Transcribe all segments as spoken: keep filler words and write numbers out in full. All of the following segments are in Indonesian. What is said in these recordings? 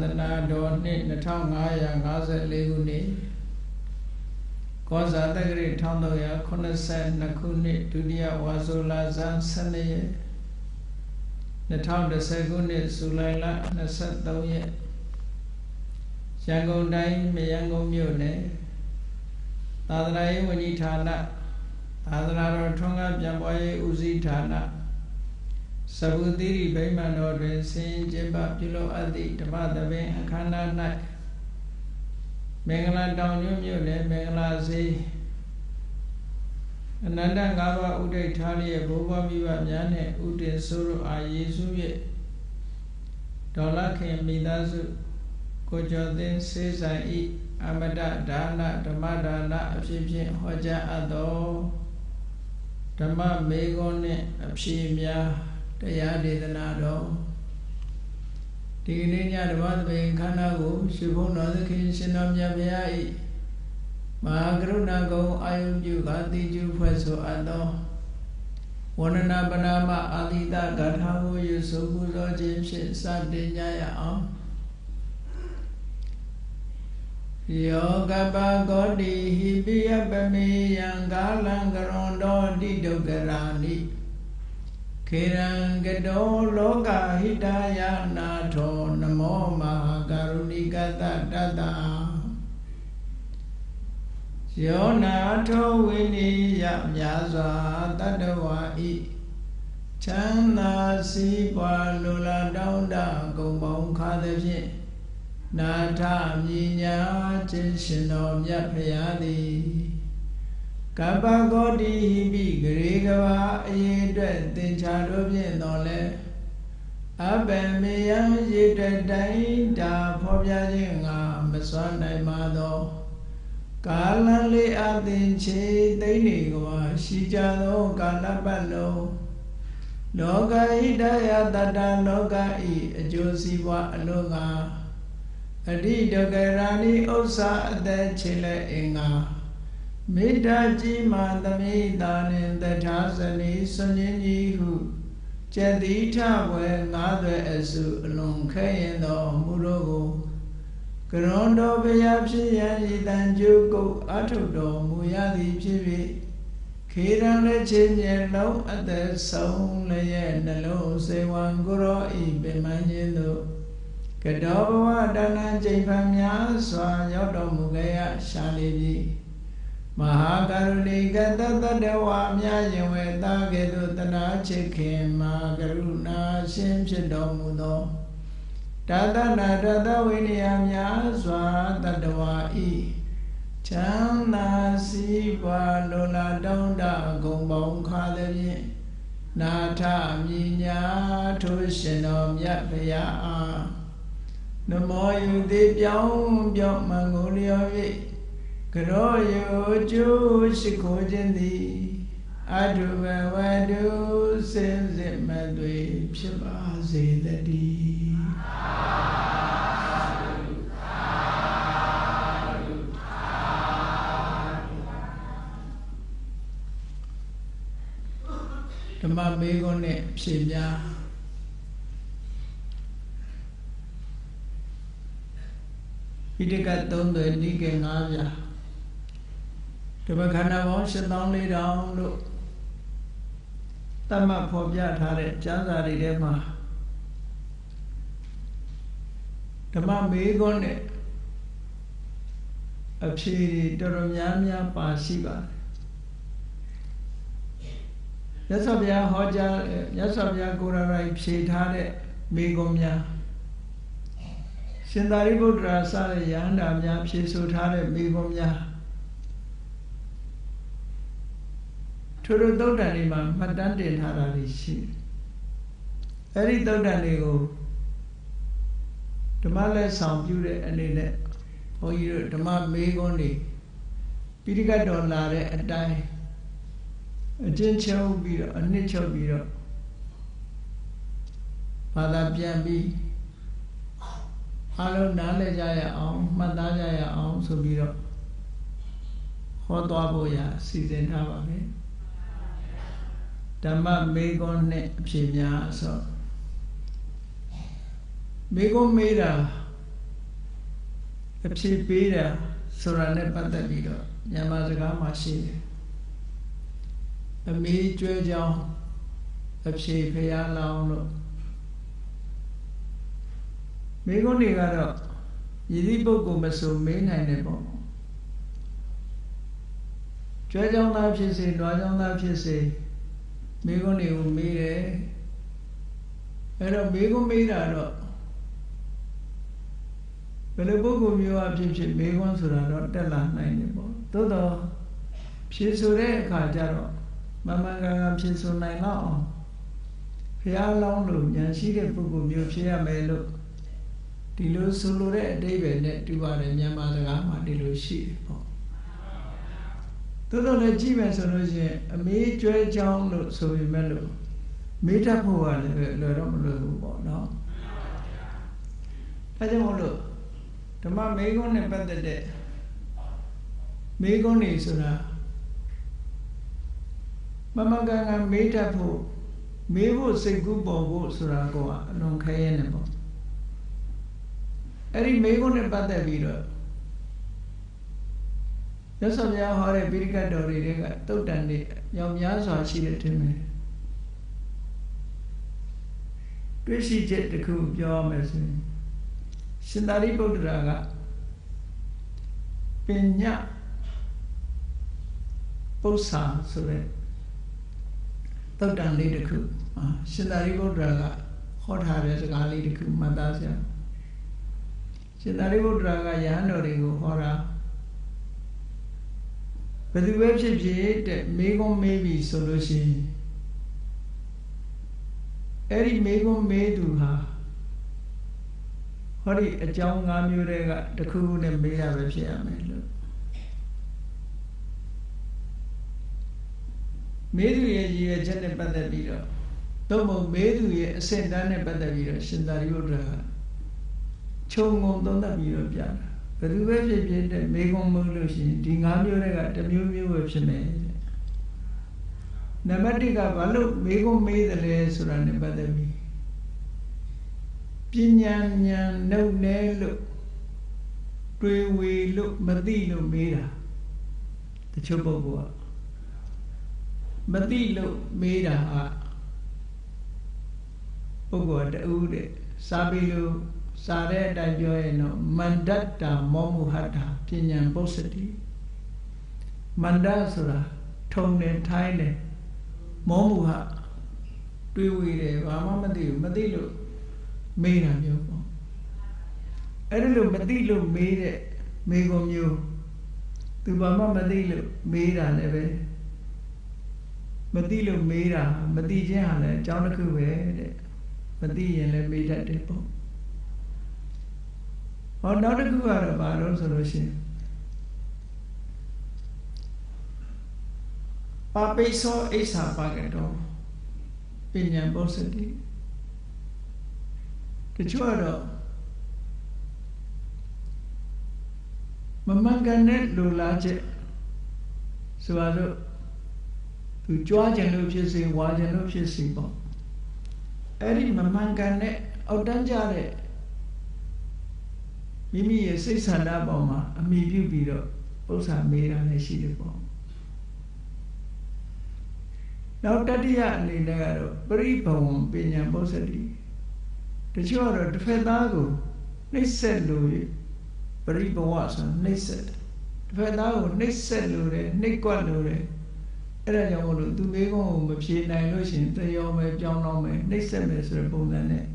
Sadhana Doni dua ribu lima ratus lima puluh empat Kuni Kosa Tegri Tandoya Kunasai Nakuni Dunia Wazula Zan Saniye dua ribu sepuluh Kuni Sulaila Nasat Tauye Sianggung Daim Meyanggung Yone Tadrai Wanitana Tadra Rotonga Jamboye Uzitana Sabudiri Baimano Drensin Jebab Jilo Adi Tabata Beng Akana Nai Mengala Daun Yum Yule Mengala Zee Ananda Ngawa Uday Thaliye Boba Miwa Myane Uday Suru Ayesu Ye Dola Khe Midazu Kojodin Sezai I Amada Dana Tamadana Apsipsip Hoja Ado Tamam Megone Apsipya Daya Dedana Do Digininya Dawat Bengkanagu Shibung Nodhakin Shinam Yabiyai Mahagurunago Ayub Yugati Jufaso Ado Wanana Banama Adita Gathahu Yusufu Lojim Shit Sabdinyaya Om Yoga Bagodi Hibiyabami Yangalangarondo Didogarani Kirang Gedo Loka Hidayah Nato Namo Mahakarunika Tadada Syo Nato Winiya Myasa Tadawai Chana Sipa Lula Daunda Kumbong Khadavye Nata Myinya Chinshino Myapriyadi Kapa Godi Hibi Grigava Yedwet Tinchadobye Nole Abemiyang Yedwet Daida Pobyajenga Maswanai Mado Kalali Abdinche Dainigwa Shijado Kalabalo Loga Hidaya Dada Loga I Josiwa Loga Adi Dogerani Osa Ade Chile Inga Mida jima dami danin datasani sonyihu Jadita we nade esu lung kayendo murogo Grondo beyapsi yani danjuko atudo muyadi chibi Kiran lechin yen lo ade saung leye nalo sewanguro ibe manjendo Kedowa dana jifamya swa yodo mugaya shalibi Mahakarunika Tadawa Myayewe Tagedu Tana Chikim Makaruna Shimshidomudo Tadana Tadawiniya Myaswa Tadawa I Chana Siva Lula Donda Gumbong Khadavi Nata Minya Tushino Myapaya Namo Yudipyong Pyong Mangulyovi Kroyo ju shikojendi aduwa wadu sense madwe pshaba zedadi. Aduh, aduh, aduh. Tema begone pshibya. Hidika tondo dike ngabya. Coba karena orang senang di dalam lu, tambah pobya tarik jaga di rumah. Tambah begon deh, absiri dorongnya pasi bah. Ya sabya hoja, ya sabya kurarai absiri tarik begomnya. Sendari budra sah yang damnya absiri sutarik begomnya. Turu daudani ma madan de tharari shi. Eri daudani go dhamma le sampyu de ane ne bhonji ro dhamma megon ni pirika don la de atai ajin chau pi ro anit chau pi ro phada pyan pi alon na le ja ya aung mat da ja ya aung so pi ro ho twa bo ya season tha ba me Dhamma megon ne absiri myasa. Megon meira Psipira surane patadika nyamadaka masih ami cuejang psipaya laono mego negara jadi pokok masuk mainan nebo cuejang nafsi si nuajang nafsi si mego nego mire era mego mira no Bela buku miwa psipsi megon surano telah naik nebo, toto psipsure kajaro, mama kagam psipsu naik lao, pria lao lu nyansire buku miwa psia melu, dilu sulure dei bene diware nyamada kama dilu shi nebo, toto le jime sonoje mi cue jang lu sobi melu, mi tapuwa le le rom lu bubo no, aja mulu. Cuma megon ne pandade, megon ne isuna, mama ganga meta po, mebo segu bobo sura goa nong kaya ne po, eri megon ne pandade biro, yasam ya hore birika dori rega tau dande, yam ya so asire teme, besi jet deku jom esme. Sendari bodhraga pinya pusa sore todang li deku sendari bodhraga khotha re sakali deku mata sia sendari bodhraga yahan dori ko khora badu we phit phit de megon me bi so lo shin eri megon me du ha Hari ajang ngamyu rega deku ne mea bepsia melu. Medu ye jiwe jene pada biro. Tomo medu ye sendane pada biro sendari udraha. Chongong tonda biro piara. Bedu bepsia piara megong mulu si di ngamyu rega demiu miu bepsia melu. Namati ka balu megong medale surane pada biro. Pinyanyan nau nelu, tuiwi lu mati lu mira, tercoba buat mati lu mira ah, buat udah sabi lu sare dan joeno mandat da momuhada pinyan posedi, mandat surah thong ne thai ne momuha tuiwi le wama mati mati lu Mira miopo, ada lu mati lu mira, mego mio, tu bama mati lu mira lebe, mati lu mira, mati jah le, cawan aku be, mati yang le mira depo, orang orang aku ada balon solusi, pape so esa pakai dong, pinjam borseti. Kecuali memangkan net lula je, sebab tu cuaca yang lebih sih, wajah yang lebih sih pun. Eri memangkan net orang jare, mimi ye sih sana bawa, mimi biru, bosa merah ni sih pun. Nau tadi ya ni negara beri bawa punya bosa di. Kecuali terfedago, niscaya luar, beri bawasan niscaya. Terfedago niscaya luar, nikwan luar. Era zaman dulu tu megang macam naik lusin, terjauh macam jauh nama niscaya mesra punane.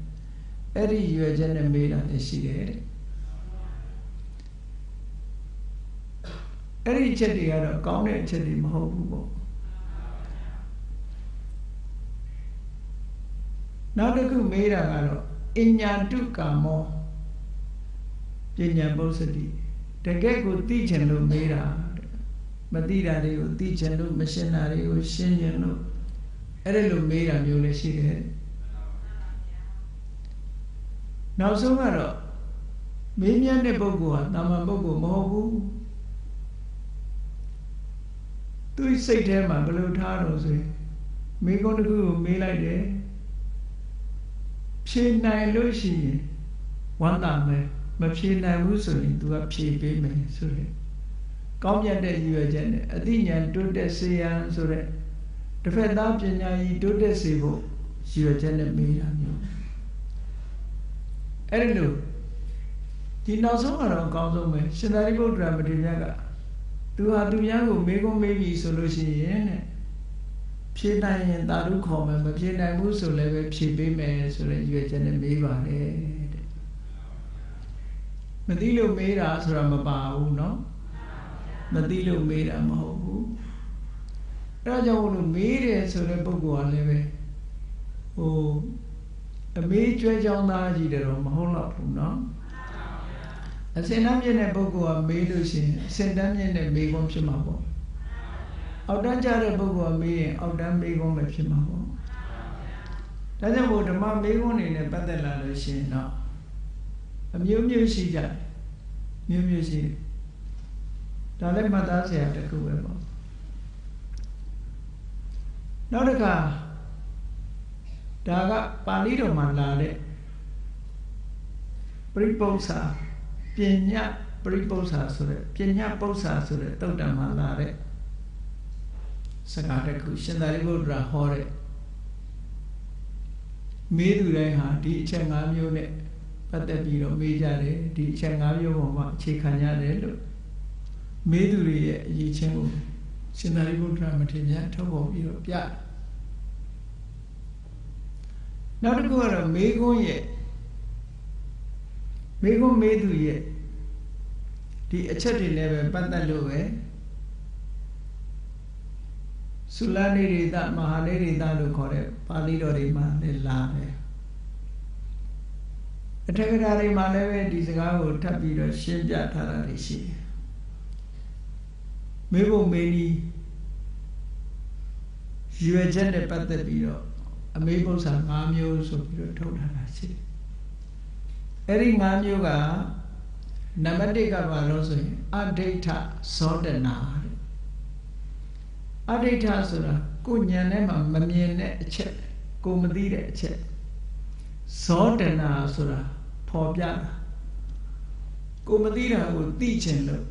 Eri juga jenis medan niscaya. Eri ceri ada, kau ni ceri mahubu. Nada ku medan ada. Inya tu kamu, jenya bolsedi. Tengah guti jenu mira, mati dari guti jenu mesin dari mesin jenu. Ada lu mira mule sih eh. Nausu karo, minya ne boguat, nama bogu mahu. Tu isi deh mah belu tharo sih. Mikon ku milai deh. She naik lusi, wanita me, မဖြေနိုင်ဘူးဆိုရင် तू ကဖြေပေးမယ်ဆိုရယ်ကောင်းမြတ်တဲ့ရည်ရွယ်ချက်နဲ့အသိဉာဏ်တိုးတက်စေရန်ဆိုတဲ့တစ်ဖက်သားပညာရည်တိုးတက်စေဖို့ရည်ရွယ်ချက်နဲ့မေးတာမျိုးအဲ့ဒီလိုဒီနောက်ဆုံးကတော့အကောင်းဆုံးပဲရှင်သာရိပုတ္တရာမထေရကသူဟာသူများကိုမေးခွန်းမေးပြီဆိုလို့ရှိရင်တဲ့ဖြေနိုင်ရင်သာဓုခေါ်မယ်မဖြေနိုင်ဘူးဆိုလည်းပဲဖြေပေးမယ်ဆိုတဲ့ရည်ရွယ်ချက်နဲ့မေးပါလေတဲ့မသိလို့မေးတာဆိုတာမပါဘူးเนาะမသိလို့မေးတာမဟုတ်ဘူးအဲ့ဒါကြောင့်လို့မေးတယ်ဆိုတဲ့ပုဂ္ဂိုလ်ကလည်းပဲဟိုအမေးကျွဲကြောင်းသားကြီးတယ်တော့မဟုတ်တော့ဘူးเนาะအစင်တန်းမြင့်တဲ့ပုဂ္ဂိုလ်ကမေးလို့ရှိရင်အစင်တန်းမြင့်တဲ့မေးခွန်းဖြစ်မှာပေါ့အောက်တန်းကျတဲ့ပုဂ္ဂိုလ်ကမေးရင်အောက်တန်းမေးခွန်းပဲဖြစ်မှာပေါ့ဒါကြောင့်ဘုဓမ္မမေးခွန်းတွေနဲ့ပတ်သက်လာလို့ရှိရင်တော့အမျိုးမျိုးရှိကြတယ်မျိုးမျိုးရှိတယ်ဒါလည်းမှတ်သားစရာတစ်ခုပဲပေါ့နောက်တစ်ခါဒါကပါဠိတော်မှာလာတဲ့ပရိပု္ပ္ပစာပညာပရိပု္ပ္ပစာဆိုတဲ့ပညာပု္ပ္ပစာဆိုတဲ့သုတ္တမှာလာတဲ့စကားတစ်ခုရှင်သာရိပုတ္တရာဟောတဲ့မေးသူတိုင်းဟာဒီအချက်၅မျိုးနဲ့ပတ်သက်ပြီးတော့မေးကြတယ်ဒီအချက်၅မျိုးပေါ်မှာအခြေခံရတယ်လို့မေးသူတွေရဲ့အရေးချင်းကိုရှင်သာရိပုတ္တရာမထေရထုတ်ပေါ်ပြီးတော့ပြနောက်တစ်ခုကတော့မေးခွန်းရဲ့မေးခွန်းမေးသူရဲ့ဒီအချက်တွေလည်းပဲပတ်သက်လို့ပဲသုလနိရိသမဟာနိရိသလို့ခေါ်တဲ့ပါဠိတော်တွေမှာလည်းလာတယ်အထက်ကဓာတ်တွေမှာလည်းပဲဒီစကားကိုထပ်ပြီးတော့ရှင်းပြထားတာတွေရှိတယ်မေဖို့မေနီရွေချက်နဲ့ပတ်သက်ပြီးတော့အမေပု္ပ္ပစာ၅မျိုးဆိုပြီးတော့ထုတ်ထားတာရှိတယ်။အဲဒီ၅မျိုးကနံပါတ်တစ်ကဘာလို့ဆိုရင်အဋိဋ္ဌဇောဒနာတဲ့အဋိဋ္ဌဆိုတာကိုဉာဏ်နဲ့မှမမြင်တဲ့အချက်ကိုမသိတဲ့အချက်ဇောဒနာဆိုတာပေါ်ပြတာကိုမသိတာကိုသိချင်လို့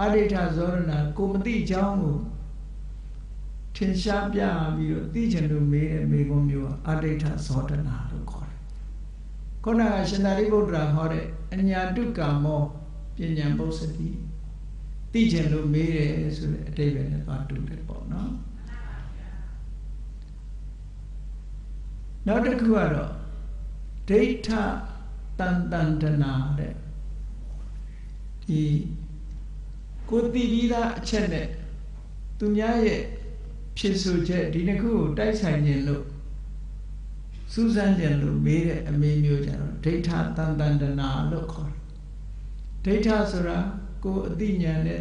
အဋိဋ္ဌဇောဒနာကိုမသိကြောင်းကိုထင်ရှားပြပြီးတော့သိချင်လို့မေးတဲ့မေကွန်မျိုးကအဋိဋ္ဌဇောဒနာလို့ခေါ်တယ်။ခုနကရှင်သာရိပုတ္တရာဟောတဲ့အညာတုကာမောပညာပုစ္စတိသိချင်လို့မေးတယ်ဆိုတဲ့အတိတ်ပဲနဲ့သွားတူတယ်ပေါ့နော်။နောက်တစ်ခုကတော့ဒိဋ္ဌတန်တန်တနာတဲ့ဒီကိုသိပြီးသားအချက်နဲ့သူများရဲ့ဖြစ်ဆိုချက်ဒီနှစ်ခုကိုတိုက်ဆိုင်ခြင်းလို့စူးစမ်းခြင်းလို့မေးတဲ့အမေးမျိုးကြတော့ဒိဋ္ဌတန်တန်တနာလို့ခေါ်တယ်ဒိဋ္ဌဆိုတာကိုအသိဉာဏ်နဲ့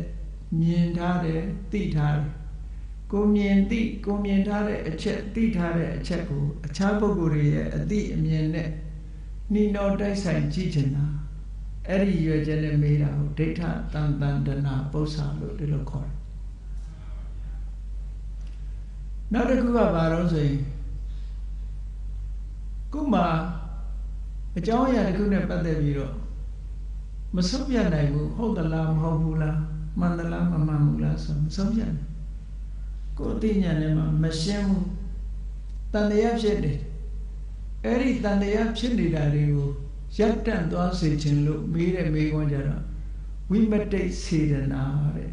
မြင်ထားတယ်သိထားတယ်ကိုမြင်သိကိုမြင်ထားတဲ့အချက်သိထားတဲ့အချက်ကိုအခြားပုဂ္ဂိုလ်တွေရဲ့အသိအမြင်နဲ့နှီးနှောတိုက်ဆိုင်ကြည့်ခြင်းတာအဲ့ဒီရွယ်ချက်နဲ့မေးတာကိုဒိဋ္ဌတန်တန်တနာပု္ပ္ပစာလို့ဒီလိုခေါ်တယ်နောက်တစ်ခုကဘာလို့ဆိုရင်ခုမှအကြောင်းအရာတစ်ခုနဲ့ပတ်သက်ပြီးတော့မဆုံးပြနိုင်ဘူးဟုတ်သလားမဟုတ်ဘူးလားမှန်သလားမမှန်ဘူးလားဆိုမဆုံးပြနိုင်ကိုယ်အသိဉာဏ်နဲ့မှမရှင်းဘူးတန်တရားဖြစ်တယ်အဲ့ဒီတန်တရားဖြစ်နေတာတွေကိုရပ်တန့်သွားစေခြင်းလို့မေးတဲ့မေးခွန်းကြတော့ဝိမတိတ်စေတနာတဲ့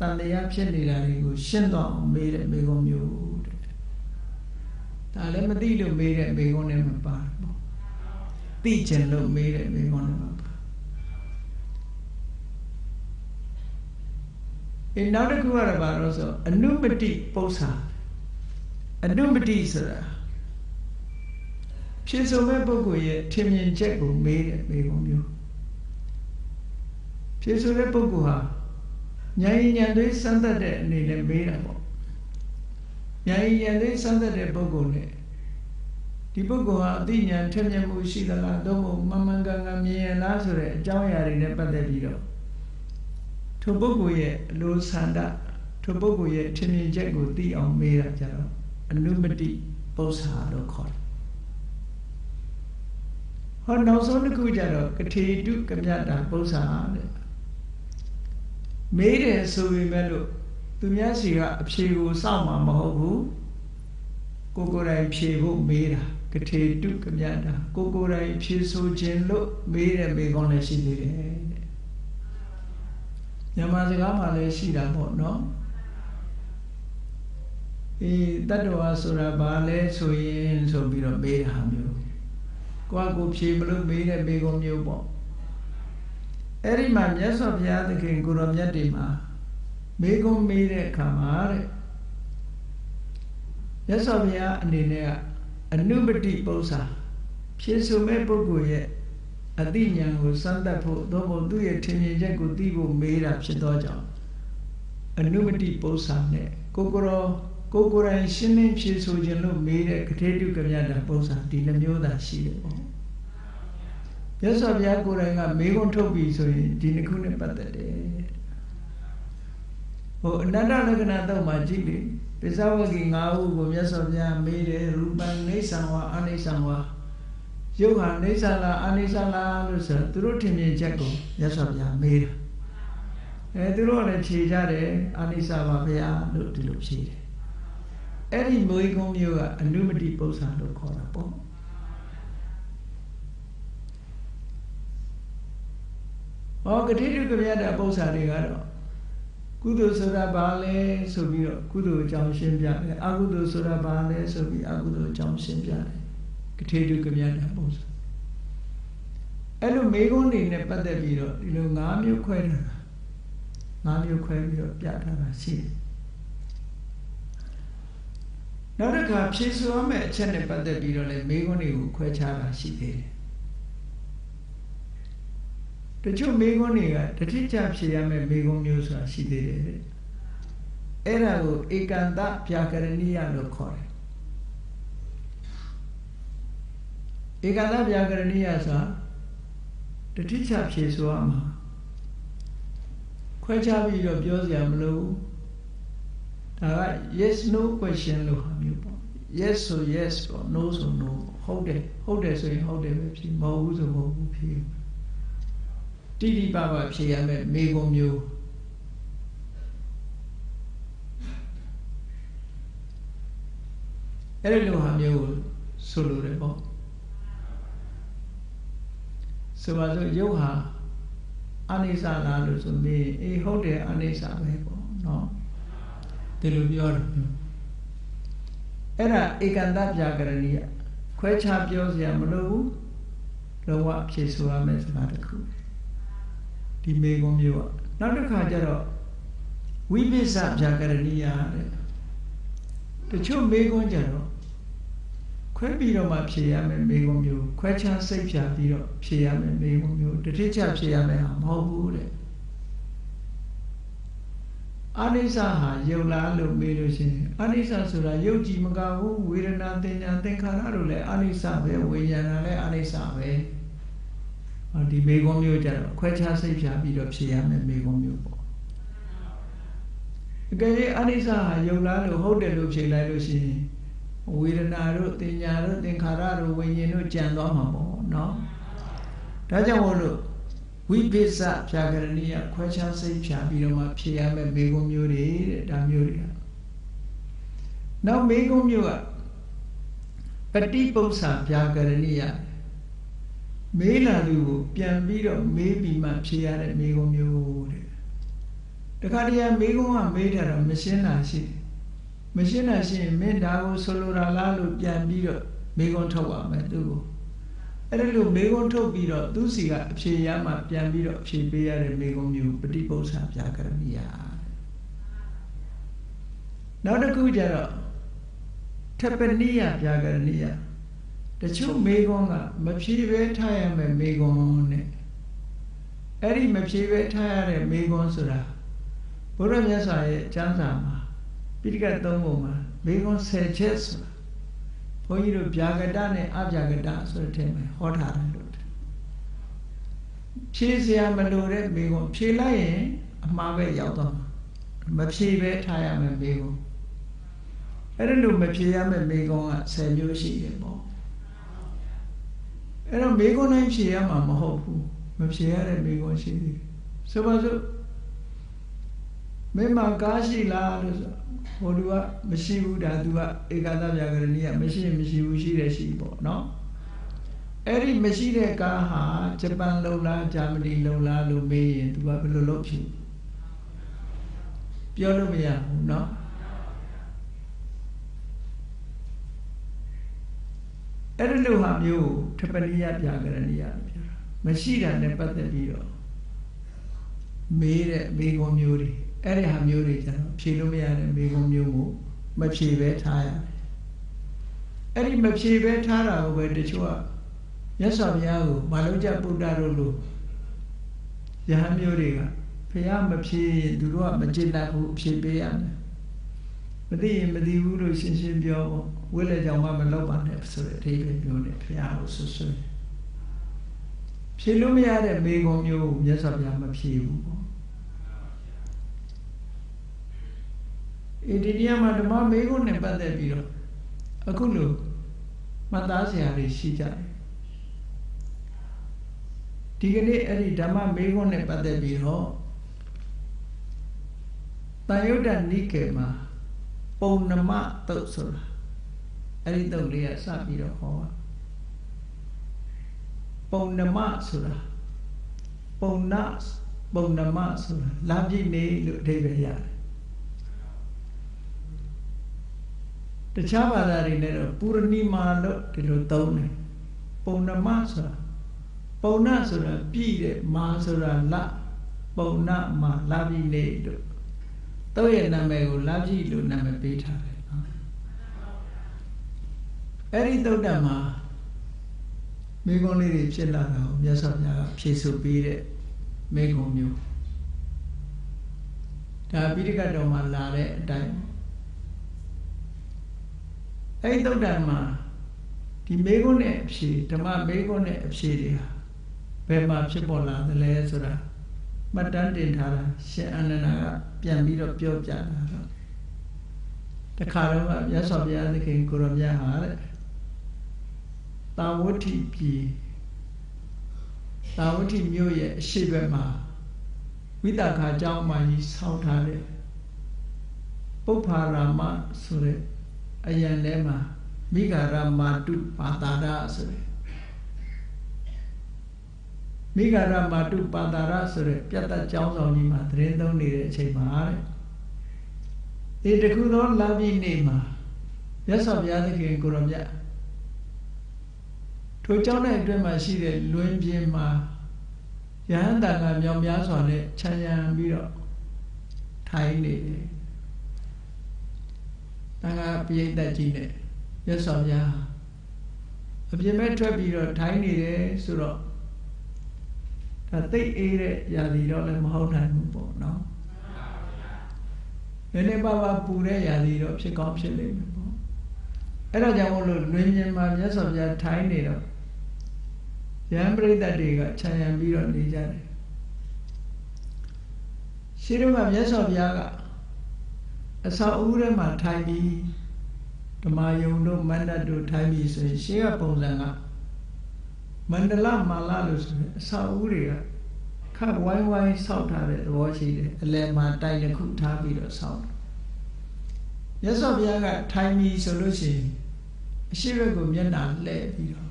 တန်တရားဖြစ်နေတာတွေကိုရှင်းတော့မေးတဲ့မေးခွန်းမျိုးတဲ့ဒါလည်းမသိလို့မေးတဲ့မေးခွန်းနဲ့မပါဘူးသိချင်လို့မေးတဲ့မေးခွန်းနဲ့မပါအနောက်တစ်ခုကတော့ဘာလို့ဆိုအနုမတိပု္ပ္ပစာအနုမတိဆိုတာဖြစ်ဆုံးမဲ့ပုဂ္ဂိုလ်ရဲ့ထင်မြင်ချက်ကိုမေးတဲ့မေးခွန်းမျိုးဖြစ်ဆုံးတဲ့ပုဂ္ဂိုလ်ဟာဉာဏ်ဉာဏ်သွေးစမ်းသပ်တဲ့အနေနဲ့မေးတာပေါ့ဉာဏ်ဉာဏ်သွေးစမ်းသပ်တဲ့ပုဂ္ဂိုလ်နဲ့ဒီပုဂ္ဂိုလ်ဟာအသိဉာဏ်ထက်မြက်မှုရှိသလားသို့မဟုတ်မမှန်ကန်ကန်မြင်ရလားဆိုတဲ့အကြောင်းအရာတွေနဲ့ပတ်သက်ပြီးတော့ထိုပုဂ္ဂိုလ်ရဲ့အလိုဆန္ဒထိုပုဂ္ဂိုလ်ရဲ့ထင်မြင်ချက်ကိုသိအောင်မေးတာကြတော့အနုမတိပု္ပ္ပစာလို့ခေါ်တယ်ဟ Hon nau son ni ku jaro kete tu kemyata pusa de. Mere suwi melu tu nya si ga apche ko sauma ma hou bu. Ko ko rai phe bu mera kete tu kemyata ko ko rai phe so chin lo mere me kon le si ni de. Nyama sa ga ma le si da phot no. E tatwa sura ba le so yin so pi lo me ha myo. Kau kopi belum biar begom juga. Eri mana biasa biasa kengkuramnya di mana? Begom biar kamar. Biasa biasa ni ni anu berti pausa. Biasanya pergi. Adinya aku senda po, doa tu ya temennya aku tiup biar apa saja. Anu berti pausa ni. Kau koro kau koro ini biasa jenuh biar ketedu kerja dah pausa di dalam jodoh sih. Biasa biasa orang yang megontok bisu ini di negeri pada deh. Oh, nada nak nada macam ni. Pesawat yang ngau biasa biasa mere ruban ni sangwa ani sangwa. Juga ni salah ani salah lusa. Turut ini jago biasa biasa mere. Eh turut ada cija deh ani salah biasa lu dilup sih. Eh ini mungkin juga anu mesti bosan lu korang. Oh, ketika itu ada bosan dengar. Kudu surah balik, sobi kudu jam sembilan. Aku tu surah balik, sobi aku tu jam sembilan. Ketika itu ada bosan. Elu megon ini pada biro, elu ngamil kue nana, ngamil kue biro biasa masih. Nada kapsi suami cene pada biro le megon ini kue cah masih deh. Terus megoniga, terus jam siapa megon nyusah si deh. Era itu ikan tak piakaran ni yang lokor. Ikan tak piakaran ni asa, terus jam siapa mah. Kau cakap itu biasa jam lu. Tawa yes no question lu kami pun. Yes so yes, no so no. How de, how de so how de websi mau so mau pi. Tiri bapa saya memegang you. Erelu ham you solo rebo. Sebab tu you ha anisa lalu sumbi, eh how de anisa rebo, no. Terus biar. Era ikan tak jagaran dia. Kau cakap jauh siapa lu, lawa sesuatu mesmaku. Di megon juga. Nada kajar, wibisab jagaran ni ya. Terus megon jero. Kau biro macam siapa megon juga. Kau cakap siapa biro siapa megon juga. Terus cakap siapa mau buat. Anissa ha, jauh lalu melusi. Anissa sudah jauh jima kau wiranante nanti kahar le. Anissa be, wiranante le Anissa be. Di megon juga jalan. Kau cakap siapa hidup siapa megon juga. Jadi Anissa yang lalu hotel hidup siapa sih? Wiranaru, Tinjaru, Tingkararu, Wiyenu, Chandra Mamo, no. Raja Wolu, Wibesa Jagarania, kau cakap siapa hidup siapa megon juga dalam juga. Now megon juga. Peti pemusa Jagarania. Mela tu, pian biro, mebi macam siapa megon juga. Dekat dia megon apa meja ram mesin nasi, mesin nasi medago solora lalu pian biro megon tawa metu. Ada lu megon taw biro tu siapa siapa pian biro siapa megon juga beri pausa jaga dia. Nada kau jarak, tapi ni apa jaga dia. Terus megonga, macam siapa yang memegon ni? Eri macam siapa yang memegon sura? Orangnya saya jangan, pilih ketemu mah, memegon sejenis. Poi itu jaga dah ni, ab jaga dah sura tema, hot haran tu. Siapa melurus memegon, siapa yang mahu jauh, macam siapa yang memegon. Eri lu macam siapa memegon, sejusi je. အဲ့တော့မိကုန်းတိုင်းဖြေရမှာမဟုတ်ဘူးမဖြေရတဲ့မိကုန်းရှိသေးတယ်ဆိုပါစို့မင်းမှာကားရှိလားလို့ဆိုဟိုလူကမရှိဘူးဒါသူကဧကသဗျာကရဏီကမရှိမရှိဘူးရှိတယ်ရှိပေါ့နော်အဲ့ဒီမရှိတဲ့ကားဟာဂျပန်လုံလားဂျာမနီလုံလားလို့မေးရင်သူကဘယ်လိုလုပ်ဖြစ်ပြောလို့မရဘူးနော်အဲ့ဒီလိုဟာမျိုးထပနိယဗျာကရဏီယပြောတာမရှိတာနဲ့ပတ်သက်ပြီးတော့မေးတဲ့မေးခွန်းမျိုးတွေအဲ့ဒီဟာမျိုးတွေကျတော့ဖြေလို့မရတဲ့မေးခွန်းမျိုးကိုမဖြေပဲထားရတယ်အဲ့ဒီမဖြေပဲထားတာကိုပဲတချို့ကမြတ်စွာဘုရားကိုမလုံးကြဗုဒ္ဓတို့လို့ယဟန်မျိုးတွေကဘုရားမဖြေရင်သူတို့ကမကျေနပ်ဘူးဖြေပေးရမယ်မသိရင်မသိဘူးလို့ရှင်းရှင်းပြောဖို့ဝိလေကြောင့်မှမလောက်ပါနဲ့ဆိုတဲ့အသေးပဲပြောတယ်ဘုရားကိုဆွဆွဖြေလို့မရတဲ့မေးခွန်းမျိုးကိုမြတ်စွာဘုရားမဖြေဘူးပေါ့ဣတိနိယမှာဓမ္မမေးခွန်းနဲ့ပတ်သက်ပြီးတော့အခုလို့မှတ်သားစရာတွေရှိကြတယ်ဒီကနေ့အဲ့ဒီဓမ္မမေးခွန်းနဲ့ပတ်သက်ပြီးတော့တန်ယုတ်တနိကေမှာပုံနမတုတ်ဆိုတာအဲ့ဒီတုတ်လေးကစပြီးတော့ဟောတာပုံနမဆိုတာပုံနပုံနမဆိုတာလာပြည့်နေလို့အဓိပ္ပာယ်ရတယ်တခြားဘာသာတွေနဲ့တော့ပူရဏီမာလို့ဒီလိုသုံးတယ်ပုံနမဆိုတာပုံနာဆိုတာပြည့်တဲ့မာဆိုတာလပုံနာမာလာပြီလေတို့သူ့ရဲ့နာမည်ကိုလာပြီလို့နာမည်ပေးထားတယ်နော်အဲ့ဒီသုတ်တံမှာမိဂုံးလေးတွေဖြစ်လာတာကိုမြတ်စွာဘုရားကဖြေဆိုပေးတဲ့မိဂုံးမျိုးဒါပိဋကတ်တော်မှာလာတဲ့အတိုင်းအဲ့ဒီသုတ်တံမှာဒီမိဂုံးနဲ့အဖြေဓမ္မမိဂုံးနဲ့အဖြေတွေဟာဘယ်မှာဖြစ်ပေါ်လာသလဲဆိုတာမှတ်တမ်းတင်ထားတာရှင်အာနန္ဒာကပြန်ပြီးတော့ပြောပြတာတော့တခါတော့မြတ်စွာဘုရားသခင်ကိုရောမြတ်ဟာတဲ့တာဝတိပြည်တာဝတိမြို့ရဲ့အရှိဘက်မှာဝိသကာကျောင်းမှာကြီးဆောက်ထားတဲ့ပုပ္ဖာရာမဆိုတဲ့အရန်ထဲမှာမိဂရမာတုပါတာရဆိုတဲ့မိဂရမာတုပါတာရဆိုတဲ့ပြတ်တတ်ကြောင်းဆောင်ကြီးမှာသတင်းသုံးနေတဲ့အချိန်မှာတဲ့ဒီတခုသောလာပြီနေမှာမြတ်စွာဘုရားသခင်ကိုရောမြတ်ထိုကြောင်းတဲ့အတွင်းမှာရှိတဲ့လွင်ပြင်မှာယဟန်တန်ကမြောင်များစွာနဲ့ခြံရံပြီးတော့ထိုင်နေတယ်တန်ခါပိဋကတ်ကြီးနဲ့မြတ်စွာဘုရားအပြင်ဘက်ထွက်ပြီးတော့ထိုင်နေတယ်ဆိုတော့ဒါသိအေးတဲ့ရာသီတော့လည်းမဟုတ်နိုင်ဘူးပေါ့နော်နည်းနည်းပါးပါးပူတဲ့ရာသီတော့ဖြစ်ကောင်းဖြစ်လိမ့်မယ်ပေါ့အဲ့ဒါကြောင့်မို့လို့လွင်ပြင်မှာမြတ်စွာဘုရားထိုင်နေတော့ယဟန်ပရိသတ်တွေကခြံရံပြီးတော့နေကြတယ်ရှိတော့မြတ်စွာဘုရားကအဆောက်အဦထဲမှာထိုင်ပြီးဓမ္မယုံတို့မန္တတို့ထိုင်ပြီဆိုရင်ရှေ့ကပုံစံကမန္တလမာလာလို့ဆိုရင်အစာအုပ်တွေကခပ်ဝိုင်းဝိုင်းဆောက်ထားတဲ့သဘောရှိတယ်အလယ်မှာတိုင်တစ်ခုထားပြီးတော့ဆောက်တယ်မြတ်စွာဘုရားကထိုင်ပြီဆိုလို့ရှိရင်အရှိဘက်ကိုမျက်နှာလှည့်ပြီးတော့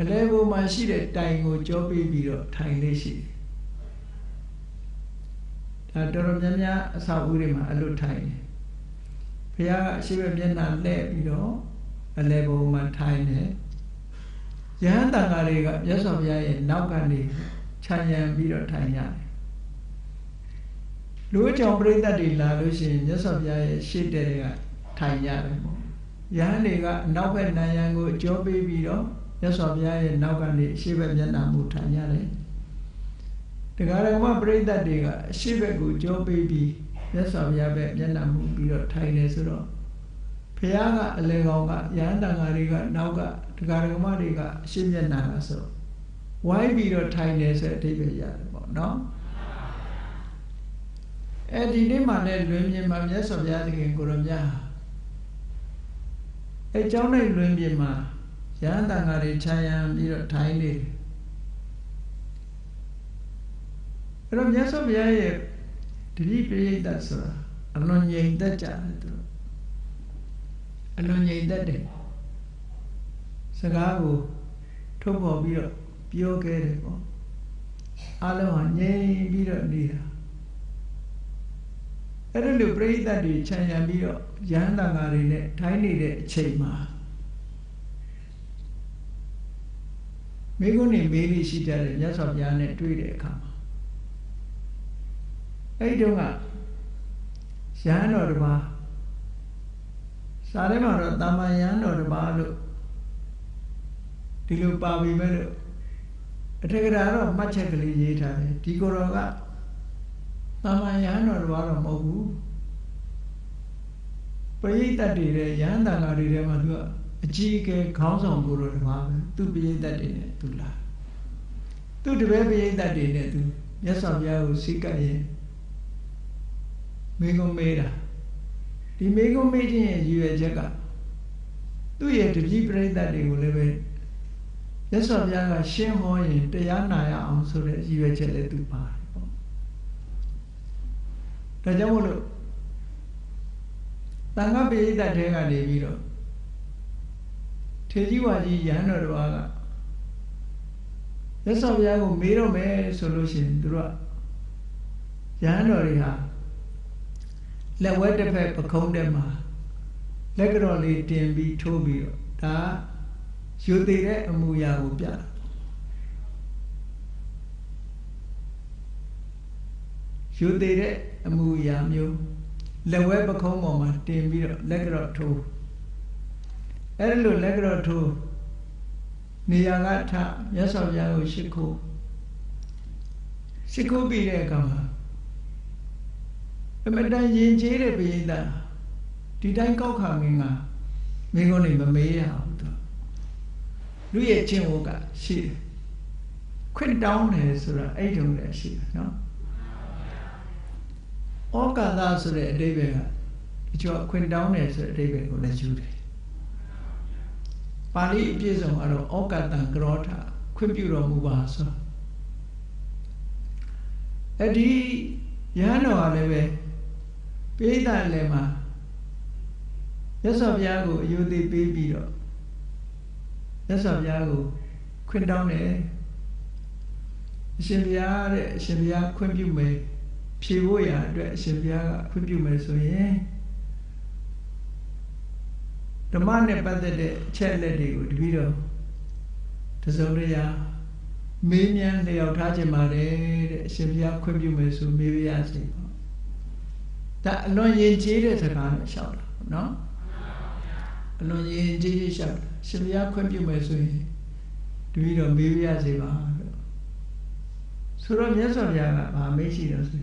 အလယ်ဘုံမှာရှိတဲ့တိုင်ကိုကြောပေးပြီးတော့ထိုင်လေးရှိတယ်ဒါတော်တော်များများအစာအုပ်တွေမှာအလွတ်ထိုင်တယ်ဘုရားကအရှိပဲမျက်နှာလှည့်ပြီးတော့အလဲဘုံမှာထိုင်တယ်။ယဟန်တန်ဃာတွေကမြတ်စွာဘုရားရဲ့နောက်ကနေခြံရံပြီးတော့ထိုင်ရတယ်။လူ့ကြောင့်ပရိသတ်တွေလာလို့ရှိရင်မြတ်စွာဘုရားရဲ့ရှေ့တဲကထိုင်ရတယ်ပေါ့။ယဟန်တွေကအနောက်ဘက်နံရံကိုအကျော်ပေးပြီးတော့မြတ်စွာဘုရားရဲ့နောက်ကနေအရှိပဲမျက်နှာမူထိုင်ရတယ်။တရားတော်မှာပရိသတ်တွေကအရှိပဲကိုကျော်ပေးပြီးမြတ်စွာဘုရားပဲမျက်နှာမူပြီးတော့ထိုင်နေဆိုတော့ဘုရားကအလေကောင်ကယဟန်တန်ဃာတွေကနောက်ကတရားဓမ္မတွေကအရှင်းမျက်နှာလားဆိုဝိုင်းပြီးတော့ထိုင်နေဆိုအဓိပ္ပာယ်ရတယ်ပေါ့နော်အဲဒီနေ့မှလည်းလွင်ပြင်မှာမြတ်စွာဘုရားသခင်ကိုရောမြတ်အဲเจ้าနိုင်လွင်ပြင်မှာ Yang tangga ricaya biru taini. Rom yaso biaya dilipi daso. Anon yai daca itu. Anon yai dade. Segabu tubuh biru biru kere ko. Alam yai biru dia. Eren lu perita di cahaya biru yang tangga rine taini de cema. Megoni meri sidare nyasop yane tuide kama. Ei donga siano rba sare maro tama yano rba lu dilu pawi melu ategara ro macche kali yeitare dikoro ga tama yano rba ro mobu peita dire yanda ga dire ma tu Jika kau song guru rumah tu biaya tadi ni tu lah, tu dua biaya tadi ni tu, ya sampai usika ye, mego merah, di mego merah ni juga jaga, tu ye tu jibril tadi gule ber, ya sampai jaga semua ye, tu yang naya ansur juga cale tu par, tu jamu lo, tangga biaya tadi kan dia biru. Jadi wajib jangan orang. Ya sebab aku mero mer solution dua. Jangan orang ha. Lewat depan pakau demah. Lepas ni T M B tobi. Dah cuti le muya upaya. Cuti le muya mio. Lewat pakau mama T M B lepas tobi. Erlu negro tu niyagata yasau yago siku siku bire kama emedan yinji re bida didan kau kanginga mego ni mame ya auto lu ye chin wo ka si quit down ne sura ai dong le si no oka da sura adebe ga dijo quit down ne sura adebe ko le ju de Pali biasa orang okat dan kerota, kumpul muka asal. Adi, yang orang lebe, beda lema. Yasab jago, yudi baby lo. Yasab jago, kuendang le. Sembiar le, sembiar kumpul me, piwo ya le, sembiar kumpul me soye. Teman ni pada dek cendera dek video, tersoraya, minyak dek utar jemari, sembilan kubu mesu miliar sih. Tak nonjin ciri sekarang syarat, no? Nonjin ciri syarat, sembilan kubu mesu video miliar sih bah. Suruh dia soraya bah mesti nasi.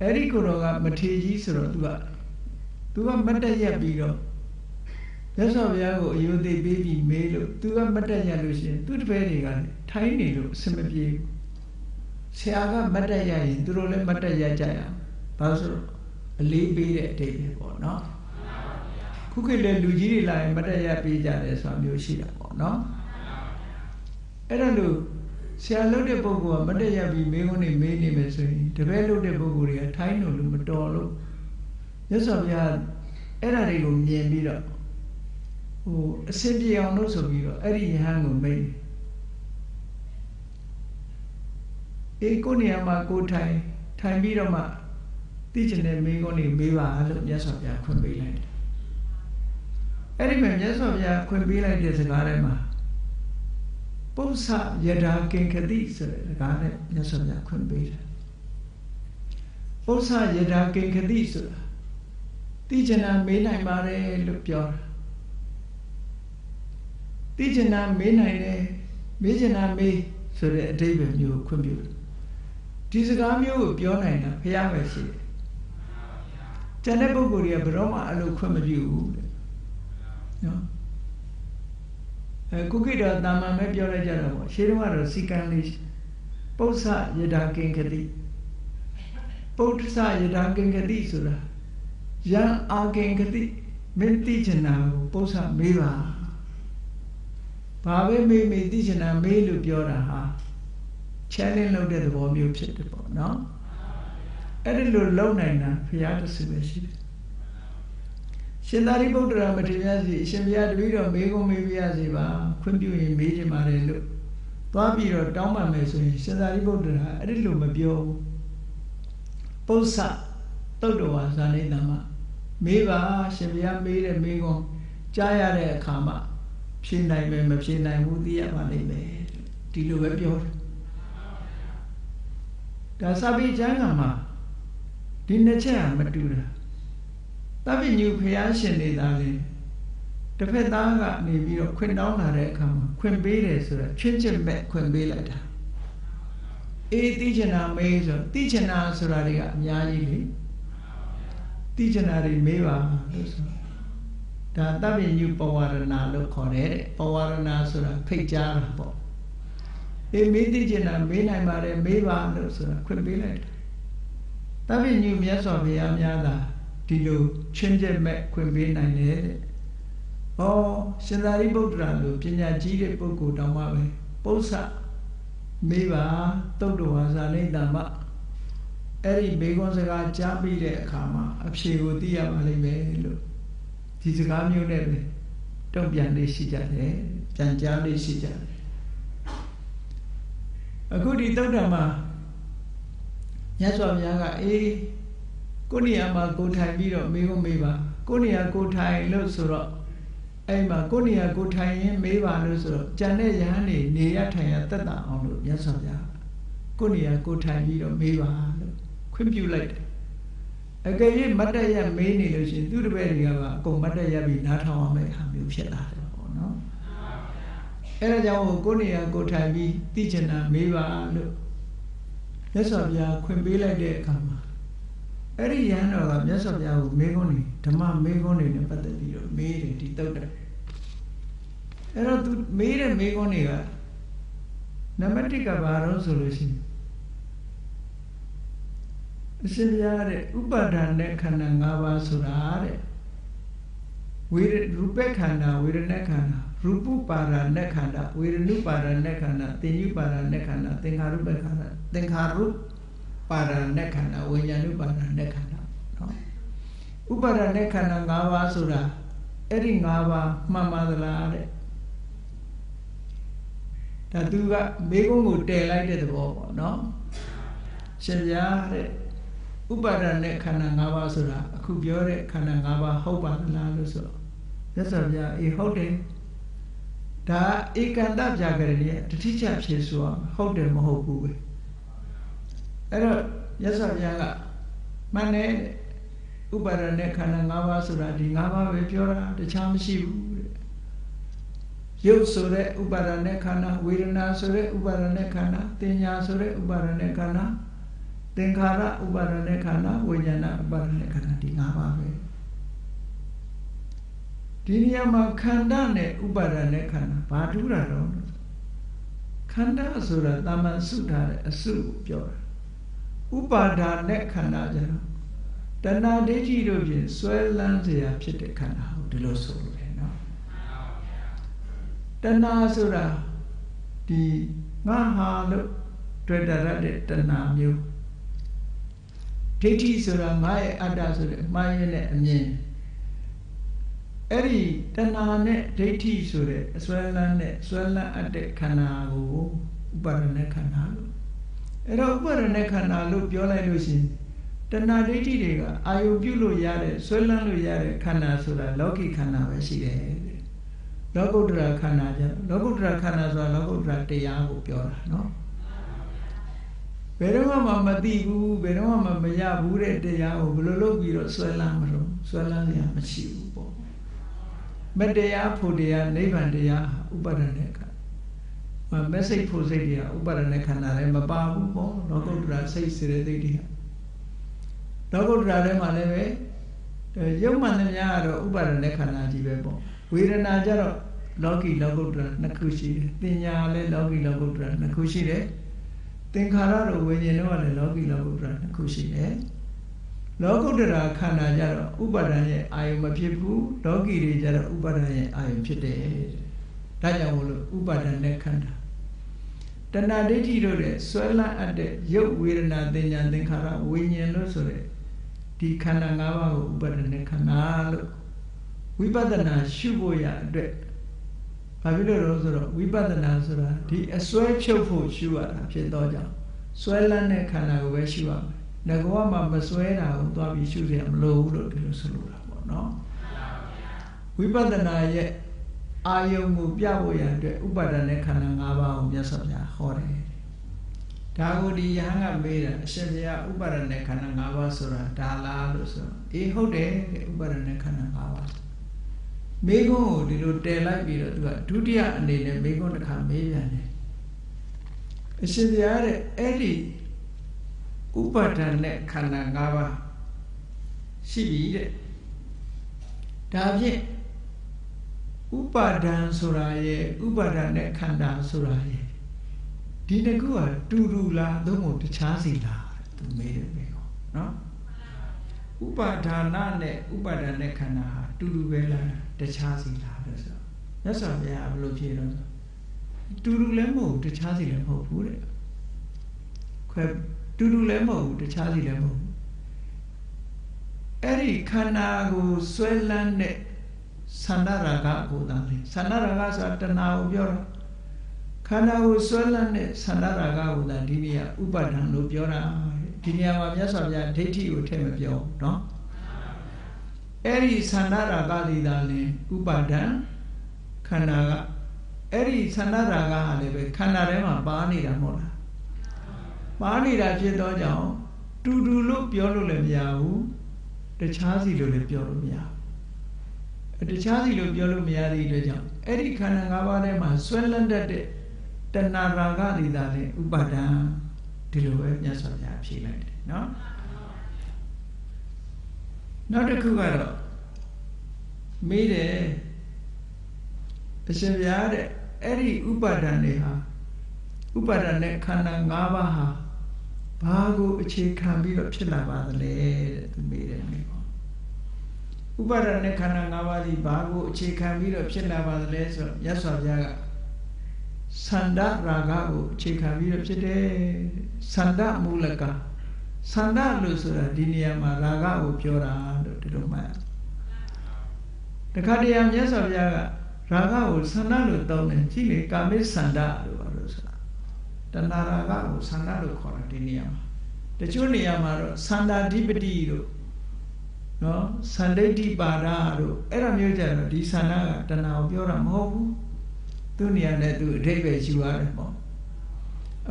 Eri kuroga matiji suruh tuah. Tuhan bertanya biru, dasar biago yudi baby melu. Tuhan bertanya lusi, tu berikan, tiny lu sembilu. Siapa bertanya ini, tu orang bertanya caya. Pasal lebih dek dek kono. Kukilah luji lain bertanya bicara suami usila kono. Eralu siapa lu dek bogu, bertanya bi melu ni melu mesui. Tebelu dek bogu dia tiny lu matolu. Yasab ya, era ni gum ni biru. Oh, sebi yang no sebiru, eri hangum bay. Eko ni ama ko Thai, Thai biru ma. Ti jenis meko ni biwa alam yasab ya kun bilai. Eri mem yasab ya kun bilai dia sekarang ma. Puasa yada kengkadi sekarang yasab ya kun bilai. Puasa yada kengkadi sekarang. Ti jenam menai mare lupior. Ti jenam menai ne, me jenam me sudah diberi new computer. Di sekarang new pior nai na, payah bersih. Jangan bergurau beroma alu computer. Kuki dah nama me pior aja lah. Siapa rasikan list? Pausa je dah kengkati. Pausa je dah kengkati sudah. Yang ageng keti, Meti jenam posa meva. Bawe me meti jenam me lu biora challenge lo de bo myu phit de bo no. Ai lo lou nai na phaya de su be shi. Shin Thariputra Mathiya si Shin Phaya twi do me ko me phaya si ba khwin pyu yin me chin ma de lu. Twa pi do taung ma me so yin Shin Thariputra ai lo ma pyo. Posa taut do wa sa nei na ma. Meva Shabia made a mego, Jaya Kama, Shinai Mem, Shinai Mudia Malay, Tilu Webio. Dasabi Jangama, Dinacha Matura. Tabi New Piashin de Dali. The Pedanga may be of Queen Donna Rekam, Queen Bates, or Chinchim Beck, Queen Bayletta. A teacher maids or teacher Suraria Yali. Tijanari meva, dan tapi nyu pawarana lo korek, pawarana sura kejar po. Emi tijanam bina mare meva lo sura kubilai. Tapi nyu miasa miam nyala, dilo change me kubina nere. Oh, selari bodra lo punya jiri boku dama we, posa meva todo hazane dama. Eri begon sega jambi de kama apsegoti ya malai be lo di sega myu ne be tong pyan le si ja de pyan jam le si ja aku di todda ma nya swa mya ga e ko niya ma ko thai pi do me ko me ba ko niya ko thai lo so ro ai ma ko niya ko thai yin me ba lo so ro jan ne yan ni ne ya thai ya tat ta aung lo nya swa mya ko niya ko thai pi do me ba Computer. Again, Madaya made illusion to the very Yava, go Madaya be not how I make him shut up or no. Erajao Gonia Gotabi, Tijana, Meva, look. Yes of ya, Quimbila de Kama. Every Yano, yes of ya, Megoni, Tama Megoni, and Patati, made and detoted. Era to made a Megonia. Namatica Baron solution. Sehingga ubadan dan karena ngawa surah, wir rupa karena wir nak karena rupu paran nak karena wir nu paran nak karena tinju paran nak karena tengharu karena tengharu paran nak karena wajanu paran nak karena ubadan dan karena ngawa surah, eri ngawa mama dalah, dah juga begong udah lagi deh boh, no sehingga Ubaran karena ngawa sura, aku biore karena ngawa hoba lalu so. Dasarnya ihote, dah ikan dah jaga dia, tercicap sesuatu, hote mahobu. Eror, dasarnya enggak. Mana ubaran karena ngawa sura di ngawa biora dicam siu. Yuk sore ubaran karena wirna sore ubaran karena tenya sore ubaran karena. Tengkara ubarane kana wajana ubarane kana di ngapa we. Dunia makanda ne ubarane kana padura ron. Kanda asura taman sudare asu biora. Ubarane kana jero. Dana deji rojin suelan seya pite kana udelo solo no. Dana asura di ngahalu dredara de dana myu. Teti sura mai ada sura mai ne amyen. Eri tanah ne teti sura swala ne swala ade kana go ubarane kana lo. Era ubarane kana lo biolai lo sin. Tanah teti dega ayu biolo yare swala lo yare kana sura loki kana beside. Logodra kana ja logodra kana sura logodra teya go biola no. Berapa mama tibu, berapa mama ya buret dia, oblolok biru sualam rom, sualam dia masih ubo. Madaya podia, nevan dia, ubaraneka. Mama saya posai dia, ubaraneka nara, bapa ubo, lagu drasa istirahat dia. Lagu drasa mana we? Yang mana nyaro ubaraneka naji bebo. Wira najaro lagi lagu drasa nak kucir, tinya le lagi lagu drasa nak kucir eh. Tengkara ro wajahnya walau lagi lagu beran, khusyuk eh. Lokuddara khana jaro upadana ye ayon ma phit bu, loki re jaro upadana ye ayon phit de. Da jaint mo lo upadana ne khanda. Tanna ditti lo de swai lan at de yuk vedana tinñan thinkhara winñan lo so de di khanda lima ba ko upadana ne khanda lo. Vipassana shu pho ya atwet. Ba phit lo lo so do vipassanaဆိုတာdi a swai phut pho shu ya ta phit taw jaint swai lan ne khanda ko bae shu ya. Nagawa mama suena utua bisu dia meluruh biru seluruh no. Wibadanaya ye ayo mubiawo ya de ubadane kana ngaba biasa ya hore. Dago di hanga beda sebia ubadane kana ngaba sura dala lusa. Iho de ubadane kana ngaba. Bego di lutela biru tua dudia ande ne bego de kambeja ne. Sebia de eri upadana ne khanda lima ba shi bi de da phit upadana sura ye upadana ne khanda sura ye di ne ku ha tu tu la thong mo tcha si la tu me de be ko no upadana ne upadana ne khanda ha tu tu be la tcha si la lo so nyat swa bya blo phit lo tu tu le mo tcha si le mo bu de khwe Dulu lemo de chali lemo. Eri khana go swelan ne sanaraga go dale. Sanaraga sa tanao biora. Khana go swelan ne sanaraga go dale. Diniya upadan lo biora. Diniya ma myat swa bya deithi ko thae ma biao no. Eri sanaraga li dale upadan khana ga. Eri sanaraga ha le be khana re ma pa ni da mo la. Pani da phit taw jaint tu tu lo pyo lo le mya bu tcha si lo le pyo lo mya tcha si lo pyo lo mya thi twet jaint airi khanda lima ba thae ma swai lan tat de tanna raga li da le upadan di lo bae myat swa bya phit lai de no naw tat khu ga do me de a shin bya de airi upadan ne ha upadan ne khanda lima ba ha Bago ece kambi lo pshila badale tumbe Ubara ne kana ngawali bago ece kambi lo pshila badale so yaswa byaga Sanda raga go ece kambi lo pshide Sanda mulaka Sanda lo sura diniya ma raga go pyora do telo maya Dakadiya yaswa byaga raga go sanda lo tawne chile kambe sanda do aro sura Dan raga go sanda lo khora diniya ma de chu niya ma ro sanda dipati ro no sande dipara ro era myo ja ro di sanda ga tana o pyo ra ma hot bu tu niya ne tu adhaipai chu ya de paw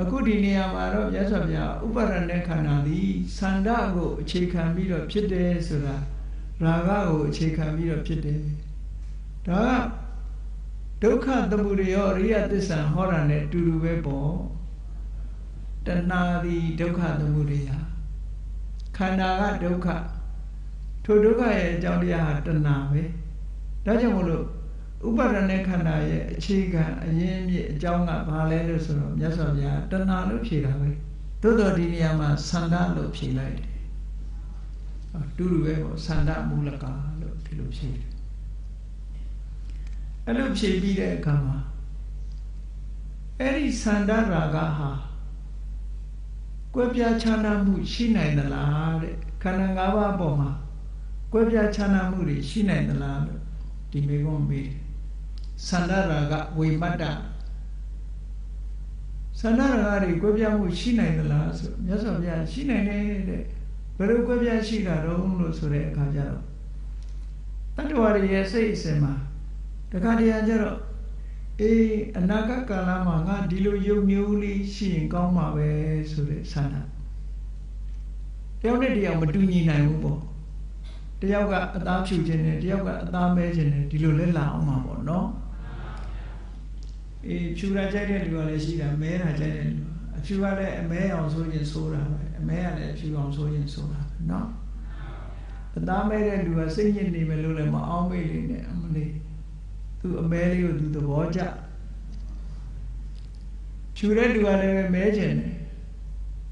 aku di niya ma ro myat swa bya upadana khanda thi sanda go ache khan pi ro phit de sura raga go ache khan pi ro phit de da dukkha tamudayo ariya tissa hora ne tu tu bae paw Tanna di dukkha tamudaya khanda ga dukkha tho dukkha ye ajong tirya ha tanna bae da jaint mo lo upadana khanda ye ache khan ayin myit ajong ga ba lae lo so do myat swa bya tanna lo phit da bae tho do di niya ma sanda lo phit lai de tu tu bae paw sanda mulaka lo phit lo phit a lo phit pi de akha ma airi sanda raga ha Kwepya chana mu shi nai na la de khanda lima ba paw ma kwepya chana mu ri shi nai na la lo di mekon me de sanda raga wimatta sanda raga ri kwepya mu shi nai na la so myat swa bya shi nai ne de baro kwepya shi ta dong lo so de akha ja do tattwa ri ye sait sin ma dakadiya ja do Eh, anaga kala ma nga di lo yuk myo li shi yin kaung ma bae so de sana. Tayaw ne tayaw ma tu nyi nai bu paw. Tayaw ga a ta phyu chin ne, tayaw ga a ta mae chin ne, di lo le la aung ma paw no. Eh, phyu ra chait de lu ga le shi da, mae ra chait de lu. A phyu ga le a mae aung so yin so da bae, a mae ga le a phyu aung so yin so da bae no. A ta mae de lu ga sait nyin ni mae lo le ma aung mae le ne a ma le. Tu ameli o tu tawoja. Chure du ale me jin.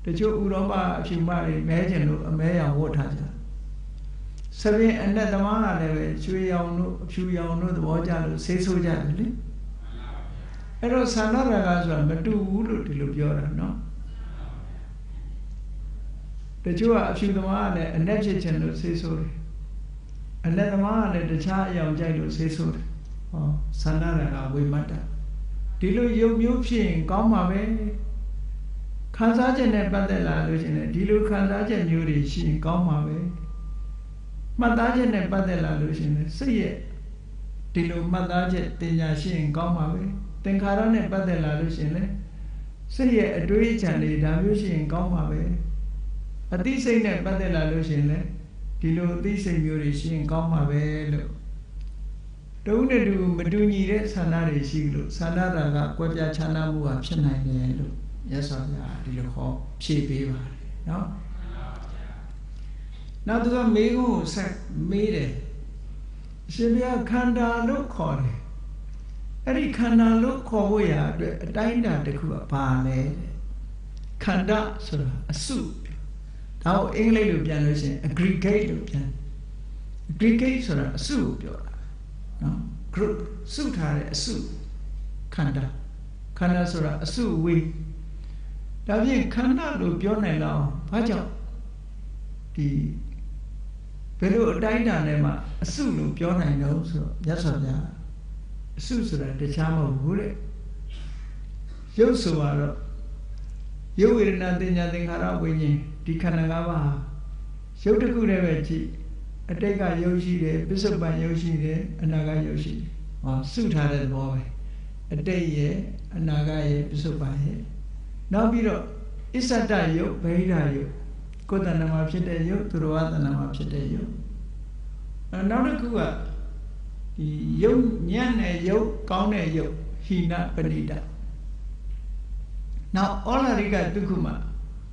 Tachu uropa phyu ma ri me jin lo ameyang wot tha ja. sering anda teman ada cuci yauno cuci yauno itu wajar sesuatu jangan ni. Ero sana raga zaman betul ulu dilup joran, no. Tercua cuci teman ada anda cecahkan sesuatu, anda teman ada tercah yang jadi sesuatu. Sana raga boleh mata. Dilu yub yub sih kau mabe. Khasa jenis pada lalu jenis dilu khasa jenis nyuri sih kau mabe, mata jenis pada lalu jenis siye dilu mata jenis tanya sih kau mabe, tengkaran jenis pada lalu jenis siye dui jenis dalu sih kau mabe, ati sih jenis pada lalu jenis dilu ati sih nyuri sih kau mabe lo, tu ne tu betul ni le sana le sih lo sana raga kau jadi chana buat chana ni lo. Ya soalnya di loko C P baru, no. Nah tu kan megu set mede, sebab kanda loko ni, hari kanda loko ya, dah indah dekuba panen, kanda surah asu, tahu English lu jangan macam, aggregate lu jangan, aggregate surah asu jola, no, group asu thare asu, kanda, kanda surah asu wing. Tapi karena lu biarnya lah, macam di perlu daya ni mah, susu lu biarnya lah, so, biasanya susu ada cama boleh, jauh suara, jauh ini nanti nanti cara bunyi di kanan apa, jauh tak boleh baca, ada kah jauh sih deh, besok banyak jauh sih deh, anak kah jauh sih, wah susu ada boleh, ada ye, anak kah ye, besok banyak. Nampiro, isa dayo, bayi dayo, kota nama apa dayo, turuat nama apa dayo. Nampak juga, yo nyanyi yo, kau nyanyi yo, hina penida. Nah, orang rika tu kuma,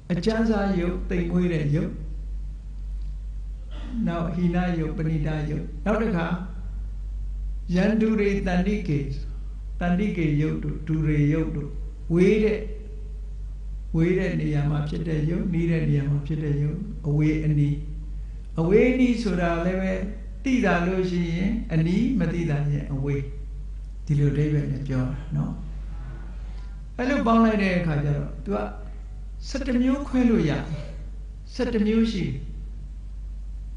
acan sayo, tengui dayo, nah hina yo, penida yo. Nampak tak? Jangan dure tandi ke, tandi ke yo tu, dure yo tu, wede. Wira ni yang macam macam itu, ni ada ni yang macam macam itu, away ni, away ni sudah lewe tidak logik, ni mesti dah je away, tidak lewe ni jor, no. Kalau bangun ni kajar, tuah setemu kelu ya, setemu si,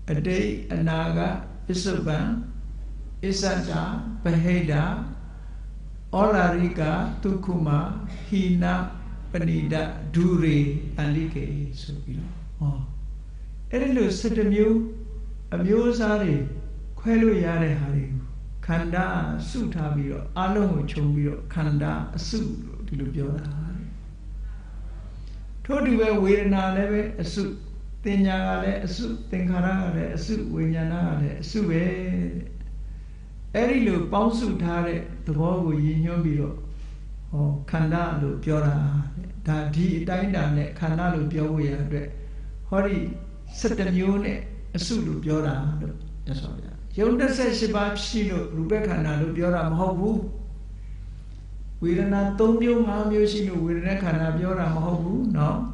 ada naga, isuban, isada, baheda, olarika, tukuma, hina. Penida duri tali ke sukilah. Oh, ini lu sedemiu, amiu sari, kelu yare hari, kanda sudah biro, alung cumbiro, kanda su dilubjola. Todi we wirna lewe su, tenyaga le su, tengkara le su, winyana le su we. Ini lu pausu thare, tuhogu yinyo biro. Oh, kanda lu biora. Dah di dah indah ni, kanda lu biawu ya dek. Hari setemu ni, sulu biora dek. Ya soalnya. Yang dah saya sebab si lu rupa kanda lu biora mahu. Wirana tombiu mahu si lu wirana kanda biora mahu, no.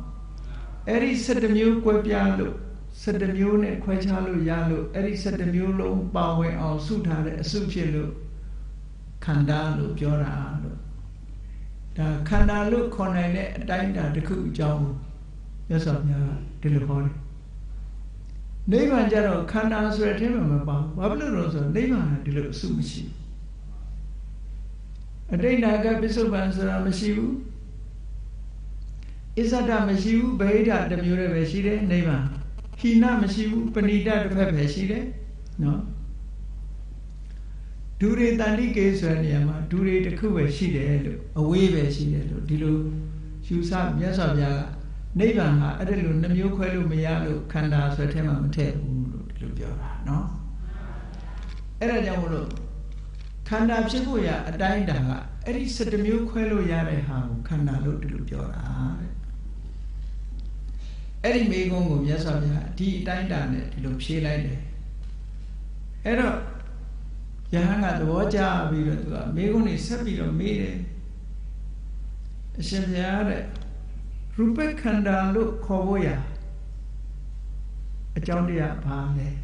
Eri setemu kau biar lu, setemu ni kau calu ya lu. Eri setemu lu bawa awal sudah dek suci lu, kanda lu biora lu. Dah kena lu konan ni dah indah dekuk jauh, ya soalnya telefon. Ni mana jero kena surat ni memang bawa, apa lu rasa? Ni mana telefon sumsi. Ada naga besok bansuran mesiu, isada mesiu, bahida demure besire, ni mana? Hina mesiu, penida depan besire, no. Dure tadi kesuanya mah dure dekuk versi deh lo, away versi deh lo, di lo susah biasa biasa, ni bangga ada lo nampu kau lo meja lo kanda suatu tema mete lo di lo jawab, no? Era jauh lo, kanda apa pun ya ada indah lah, eri setemu kau lo ya rehau kanda lo di lo jawab, eri megong biasa biasa di ada indah ni di lo selai deh, era Jangan kata wajah bila tu, megon ini sebila mere. Sebenarnya, rupa kandang lu kau ya, jauh dia pahle.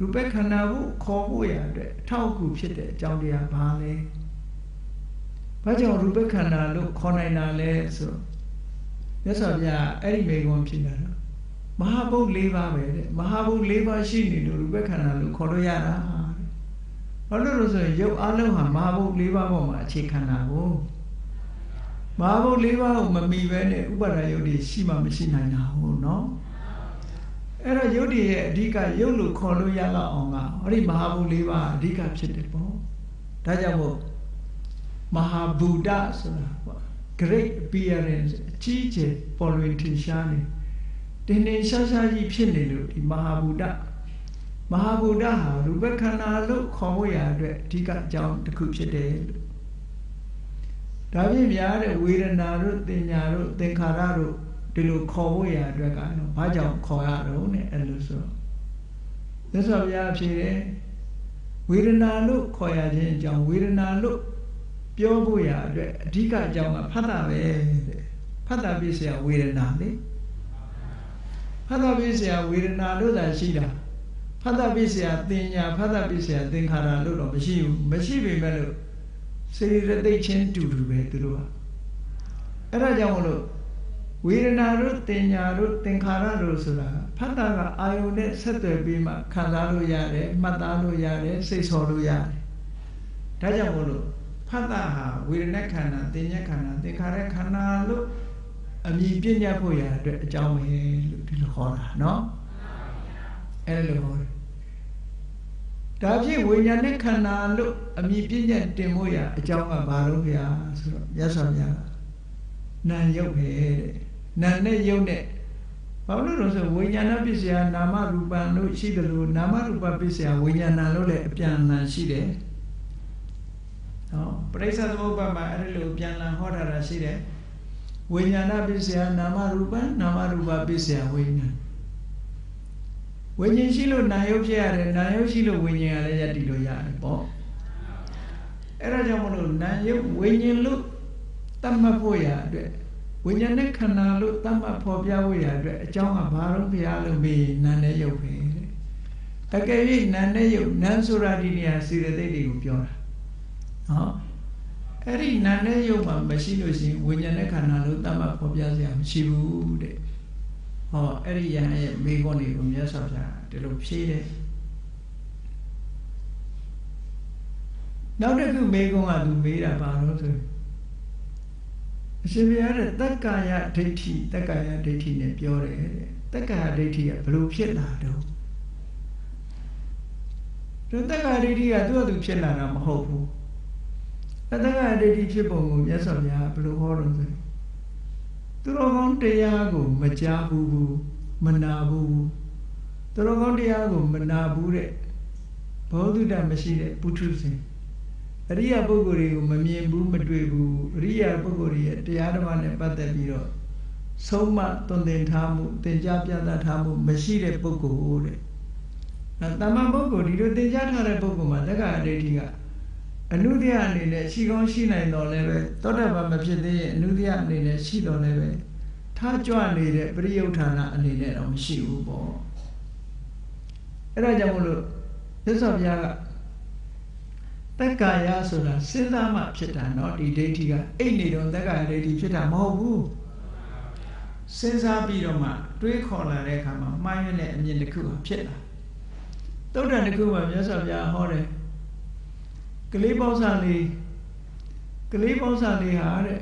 Rupa Khanavu Kobo Yadre, Tauku Shite, Jaudia Bale. Bajo Rupa Khanavu Konainale, so that's all ya, any big one pinna. Mahabu Leva made, Mahabu Leva Shini, Rupa Khanavu Kodoyana. Oloroso, yo aloha, Mahabu Leva Moma, Chikanavo. Mahabu Leva Mami Vene, Ubarayodi, Shima Machina, no? Era yodi adhika yolu kholu yala onga ori mahabu leba adhika phit bo da ja bo mahabuddha so great appearance chi che polwin tin sha ni tin tin sha sha ji phit ni lu di mahabuddha mahabuddha ha rupa khana lu khou ya twet adhika jaung taku phit de da phit mya de vedana ru tinya ru thinkhara ru Dulu kau ya dua kali, banyak kau ya dulu ni eluso. Jadi apa sih? Wirna lu kau ya jangan wirna lu biaru ya dua. Jika jangan pada be, pada bisa wirna ni, pada bisa wirna lu dah sih dah. Pada bisa tinya, pada bisa tingkara lu dah masih masih bermalu. Sehingga dia centu betul lah. Era jangan lu. Wirna ru tinya ru tingkara ru sura padaga ayune satwe bima khanda lu yare matta lu yare sai so lu yare da jang mo lu phata ha wirna khanda tinya khanda tingkara khanda lu ami pinya pho ya twet ajang me lu di lo kho da no ae lo ho da phit winya ne khanda lu ami pinya tin mo ya ajang ma ba lo ya sura yat sa ya nan yau he Nan ne yau ne, Paolo roso winyana pisya nama rupa lu shidelu nama rupa pisya winyana lu le piana shide. No, presa tu apa malu piana hora raside. Winyana pisya nama rupa nama rupa pisya winyana. Winyin shilo nayo piare nayo shilo winyin ale jadi lo yare po. Era jamu nayo winyin lu tambah poya de. Winyana khana lu tamma phobya waya twet ajang ma ba ron phaya lu me nan ne yau phe takai yi nan ne yau nan sura di niya sirathai de ko pyo da no ari nan ne yau ma mashi lo shin winyana khana lu tamma phobya sia mashi bu de ho ari yan ye me kon ni ko myat sa phya de lo phye de naw de khu me kon ga tu me da ba ron so Sebenarnya tak kaya deiti, tak kaya deiti ni biore, tak kaya deiti belum pernah tu. Jadi tak kaya deiti itu ada pernah nama hobu. Tak kaya deiti cebong, biasa biasa belum horor tu. Turun dia aku mencabu, menabu. Turun dia aku menabu le. Bahu dah masih le putus. Ria pogori memembu medwebu ria pogori tiadama ne patat pi ro soma tonden tha mu tenja pyata tha mu mashi de pokko de na tama pokko di lo tenja tha de pokko ma takka aditi ga anudya ane ne shi kaung shi nai daw le be todaba ma phit the anudya ane ne shi daw le be tha jwa ni de priyuthana ane ne daw ma shi bu bo era jang mo lo yatsa phya ga Takaya sudah selama kita no di deiti ga ini dong takaya deiti kita mau bu sesabi dong mak tuh kola mereka mak main ni ni dekuah kita tahu dah dekuah biasa biasa hore kelipau sali kelipau sali hari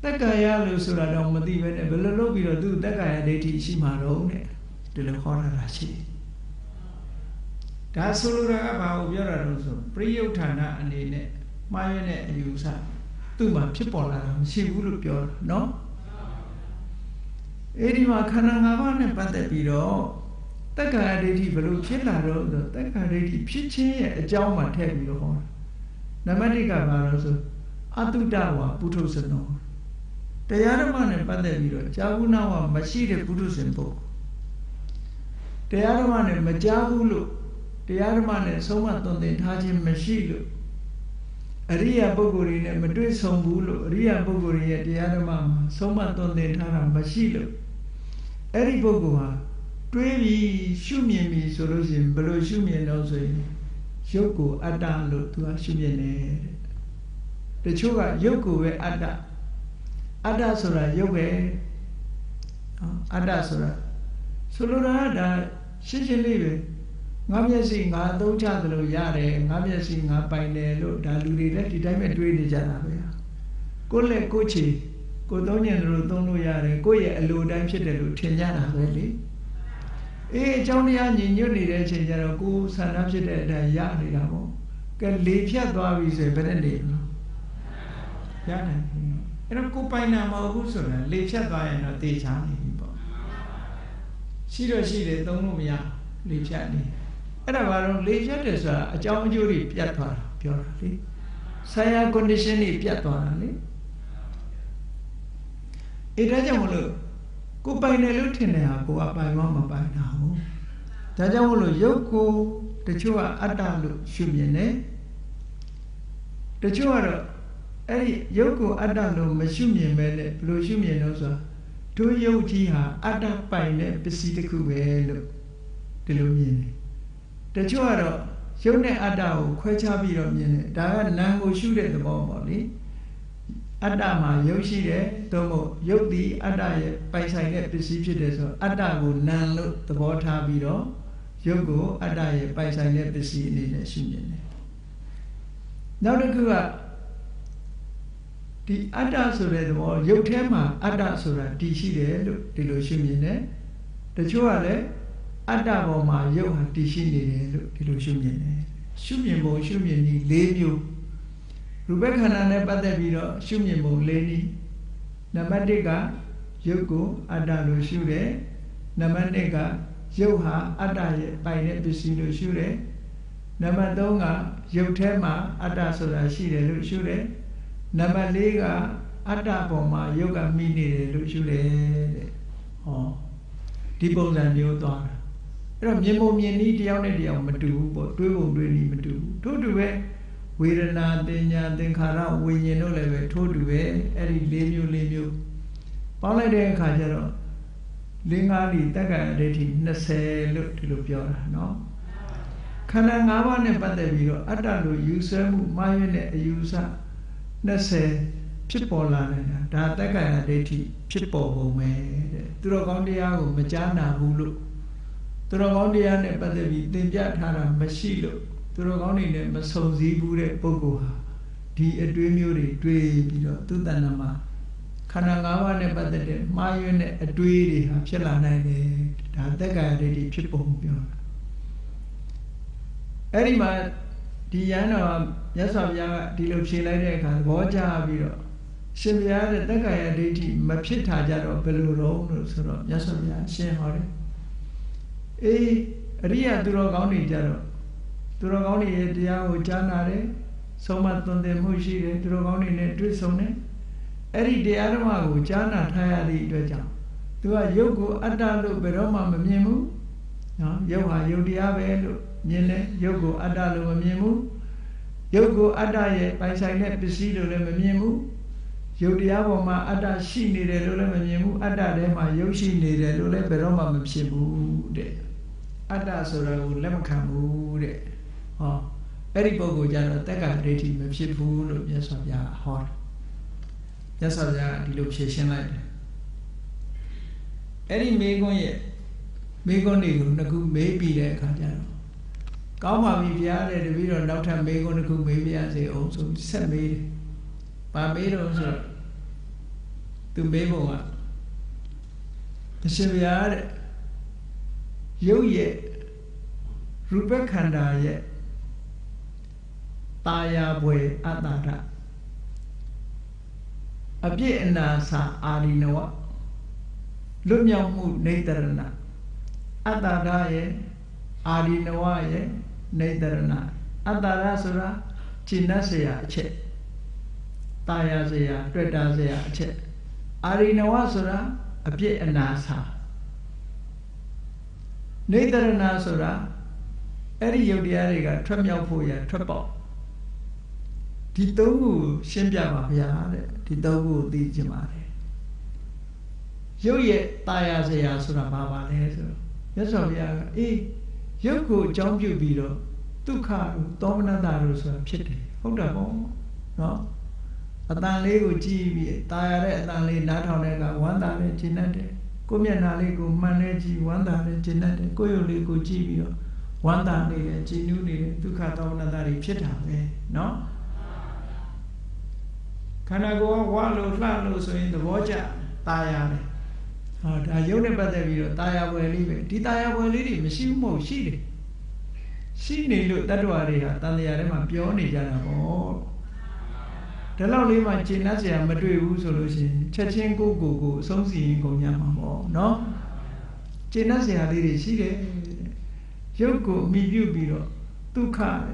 takaya lu sudah dong mati mana belok bila tu takaya deiti si marong ni dalam kola rasi. Dah seluruh apa ujaran itu, priyuthana ane ne, maya ne yusa, tu macam pola, si bulu pior, no? Eri makanan apa ne pada piro, tak ada di belu kita lalu, tak ada di pichnya jauh mata piro. Nama mereka baru tu, atu dawa putus senor. Tiada mana pada piro, jauh nawa masih de putus senpo. Tiada mana macam bulu. Tiada mana semua tonton tajam masih. Ria pogori ne mendui sambul. Ria pogori ya tiada mana semua tonton tajam masih. Eri pogwa Dwi shumye mi solusin belo shumye no sui yoku ada lo tua shumye ne. De chuga yoku we ada. Ada sora yoke. Ada sora. Solora ada shishin liwe. Ngamya si nga tau cha lo yare. Ngamya si nga paine lo daluri le di daime dwi ni jana be. Kole kochi. Kodonya lo tong lo yare. Koye lo daime shide lo tenjana be li. Eh, jauhnya nyinyir di daerah sejarah ku sanap sedek daya di kamu kan lepasnya doa bisa berani, ya kan? Enak ku pakai nama aku sudah lepasnya doa yang nanti canggih boh. Siro siro tunggu mian lepasnya ni. Enak baru lepasnya desa jauh juri piat doa piat ni. Saya condition ni piat doa ni. Ini aja mulu. Ku pakai nelu tine aku apa mama pakai nahu. Jaja mulu yoku tercuba ada lu shumyene. Tercuba lo, eh yoku ada lu mesumye mele lu shumye nosa. Tu yoki ha ada pakai ne pesite kuwe lu telumye. Tercuba lo, jone ada u kue cabi romyene. Dah nanggu shure tebo mali. Ada mah yoshi deh, tomo yodi ada ya, paisai ne pesisir deh so, ada gu nalu tebot habi do, yogo ada ya paisai ne pesisir ni deh sunye ne. Nau dekuwa di ada sura tebot yodhe mah ada sura di si deh lu di lu sunye ne, tercuba le ada mau mah yohan di si ni deh lu di lu sunye ne, sunye mau sunye ni lebiu. Rupanya karena pada biro sumye boleh nama deka joko ada lo sure, nama deka jauha ada ya paine besi lo sure, nama donga jautema ada solasi lo sure, nama lega ada poma yoga mini lo sure, oh di bawah dia tuan, ramai mumi ni dia ni dia madu, buat dua buat dua ni madu, tu dua. Wirana tenya tengkara winyeno lewe thodwe eri lemyo lemyo. Palai deh kajaro lingari taga reti nase lo tilupjora no. Karena ngawa ne pada biro ada lo usermu mayu ne user nase cipola ne dah taga reti cipobo me. Turokong dia aku macana hulu. Turokong dia ne pada biro tenja thara masilo. Turokong ni ni masuk zibu re pokoh di dua mili dua biro tu tanama. Karena ngawa ni pada de mayu ni dua di hapselana ni dah tegak ada di cipoh biro. Eri mah di yana yasam yang di lopsilai ni kan wajah biro. Sebenarnya tegak ada di macam tajar belurong nusuron yasam yang sehari. Eh ria turokong ni jaro. Turokong ni dia hujan ada, somat tondem husi ada. Turokong ni ni tuh soalnya, eri dia rumah hujan ada hari dua jam. Tua yogu ada lu beroma memimu, yoga yodia belu, jene yogu ada lu memimu, yogu ada ye paisai ne besi lu memimu, yodia boma ada sini lu memimu, ada deh ma yoshi ni lu beroma memimu deh, ada suralu lemkamu deh. Oh, eri bogo jalan tegak reti macam pun lu biasa biasa hor, biasa biasa di lokasi lain. Eri megon ye, megon ni guru nak guru mebi deh kajar. Kau mami biasa deh biro nak tham megon nak guru mebi aja, oh so bisa mebi, pa mebi oh so, tu mebong ah. Biasa biasa, yo ye, rupa kanda ye. Taya boleh ada. Abi ena sa arinawa, lumyamu neiterna. Ada ye, arinawa ye neiterna. Ada sura Cina seya cek, Taya seya, Dada seya cek. Arinawa sura abi ena sa. Neiterna sura, eri yudiariga tremyamu ya trepok. Di tahu sembilan macam ada, di tahu di jemari. Jauh ye taya saya surah bawa deh tu. Karena gua walau lalu soin the boja taya nih, ada yone pada video taya boleh lihat, di taya boleh lihat masih mau sih deh, sini lu tadi hari ya, tadi hari mah pioni jangan mau, dalam lima cina sih yang berdua ibu solusi, cacing kuku kuku, songsi kunya mau, no, cina sih hari sih deh, joko miju biro, tukar.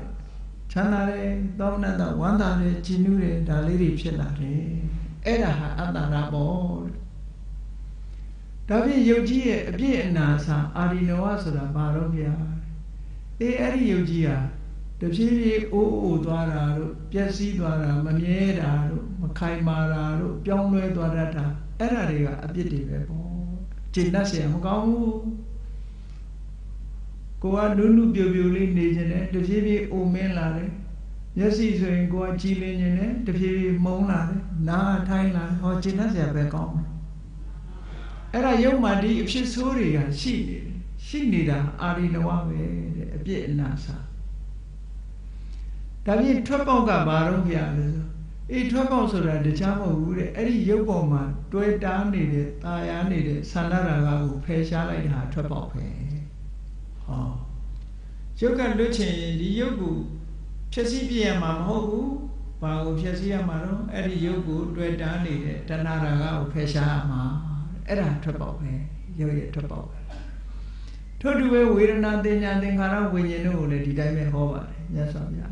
Chana re, domna da wanda re, jinu re, da lirip shela re, era ha anda rabo. Tapi yoji e, bie nasa, ari noa soda baro bia. E ari yoji ya, tapi o o doara ro, piasi doara, mamie doara, makai mara ro, piongwe doara da, era rega, abie di bebo. Cina siya mukau. Gua dulu biologin di sini, tapi omen lah deh. Jadi soalnya gua cilin ini, tapi mau lah deh. Nah, Thai lah, oh Cina siapa kau? Era yang mandi, si suri ya, si, si ni dah, hari nawa we, biar nasa. Tapi terpau gak barang biasa. Ini terpau sudah dicampur udah. Eri yang kau mah, dua tahun ni deh, tayang ni deh, sana raga u pesha lagi ha terpau pe. Oh, juga lucu di yogu, pesi biaya mahu, bahu pesi yang malu, eri yogu dua dani deh, dan naraga upesha mah, era terpau he, yogi terpau. Tuh dua wira nanti nanti karena punya nu udah di dalam hewan, ya sabya.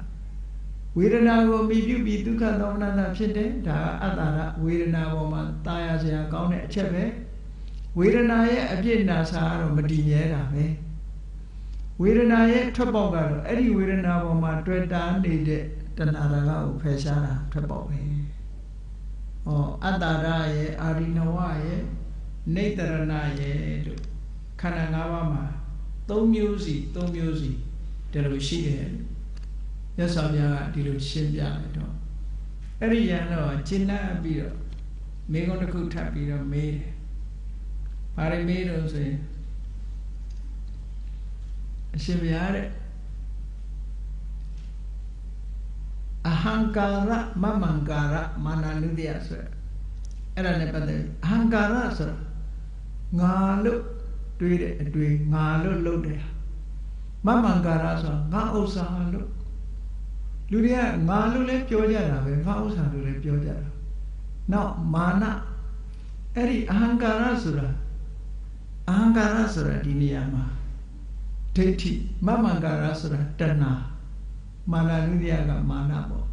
Wira nago biju bidu kan dong nana pede, dah ada wira nago mantaya saya kau nek cebe, wira naya abis nasa rom berdinye dah he. Wirana ye terpau garu, eri wirana boma dua dan dide dan araga upesara terpau he. Oh, antara ye arinawa ye, neiterana ye itu, karena ngawa mah, tau music, tau music, terusi he. Ya sabya dirusi biar itu. Eri jano, Cina biar, megono kuda biar me, pare me dosa. Sebenarnya ahangkara, mamangkara, mana nudia sura. Era ni pada ahangkara sura, ngalu, duit duit ngalu lude. Mamangkara sura, ngau sahalu. Ludia ngalu le pioja lah, ngau sahalu le pioja lah. Now mana, eri ahangkara sura, ahangkara sura di niyama. Jadi, mama gara sudah dana, mana ni dia agak mana bo.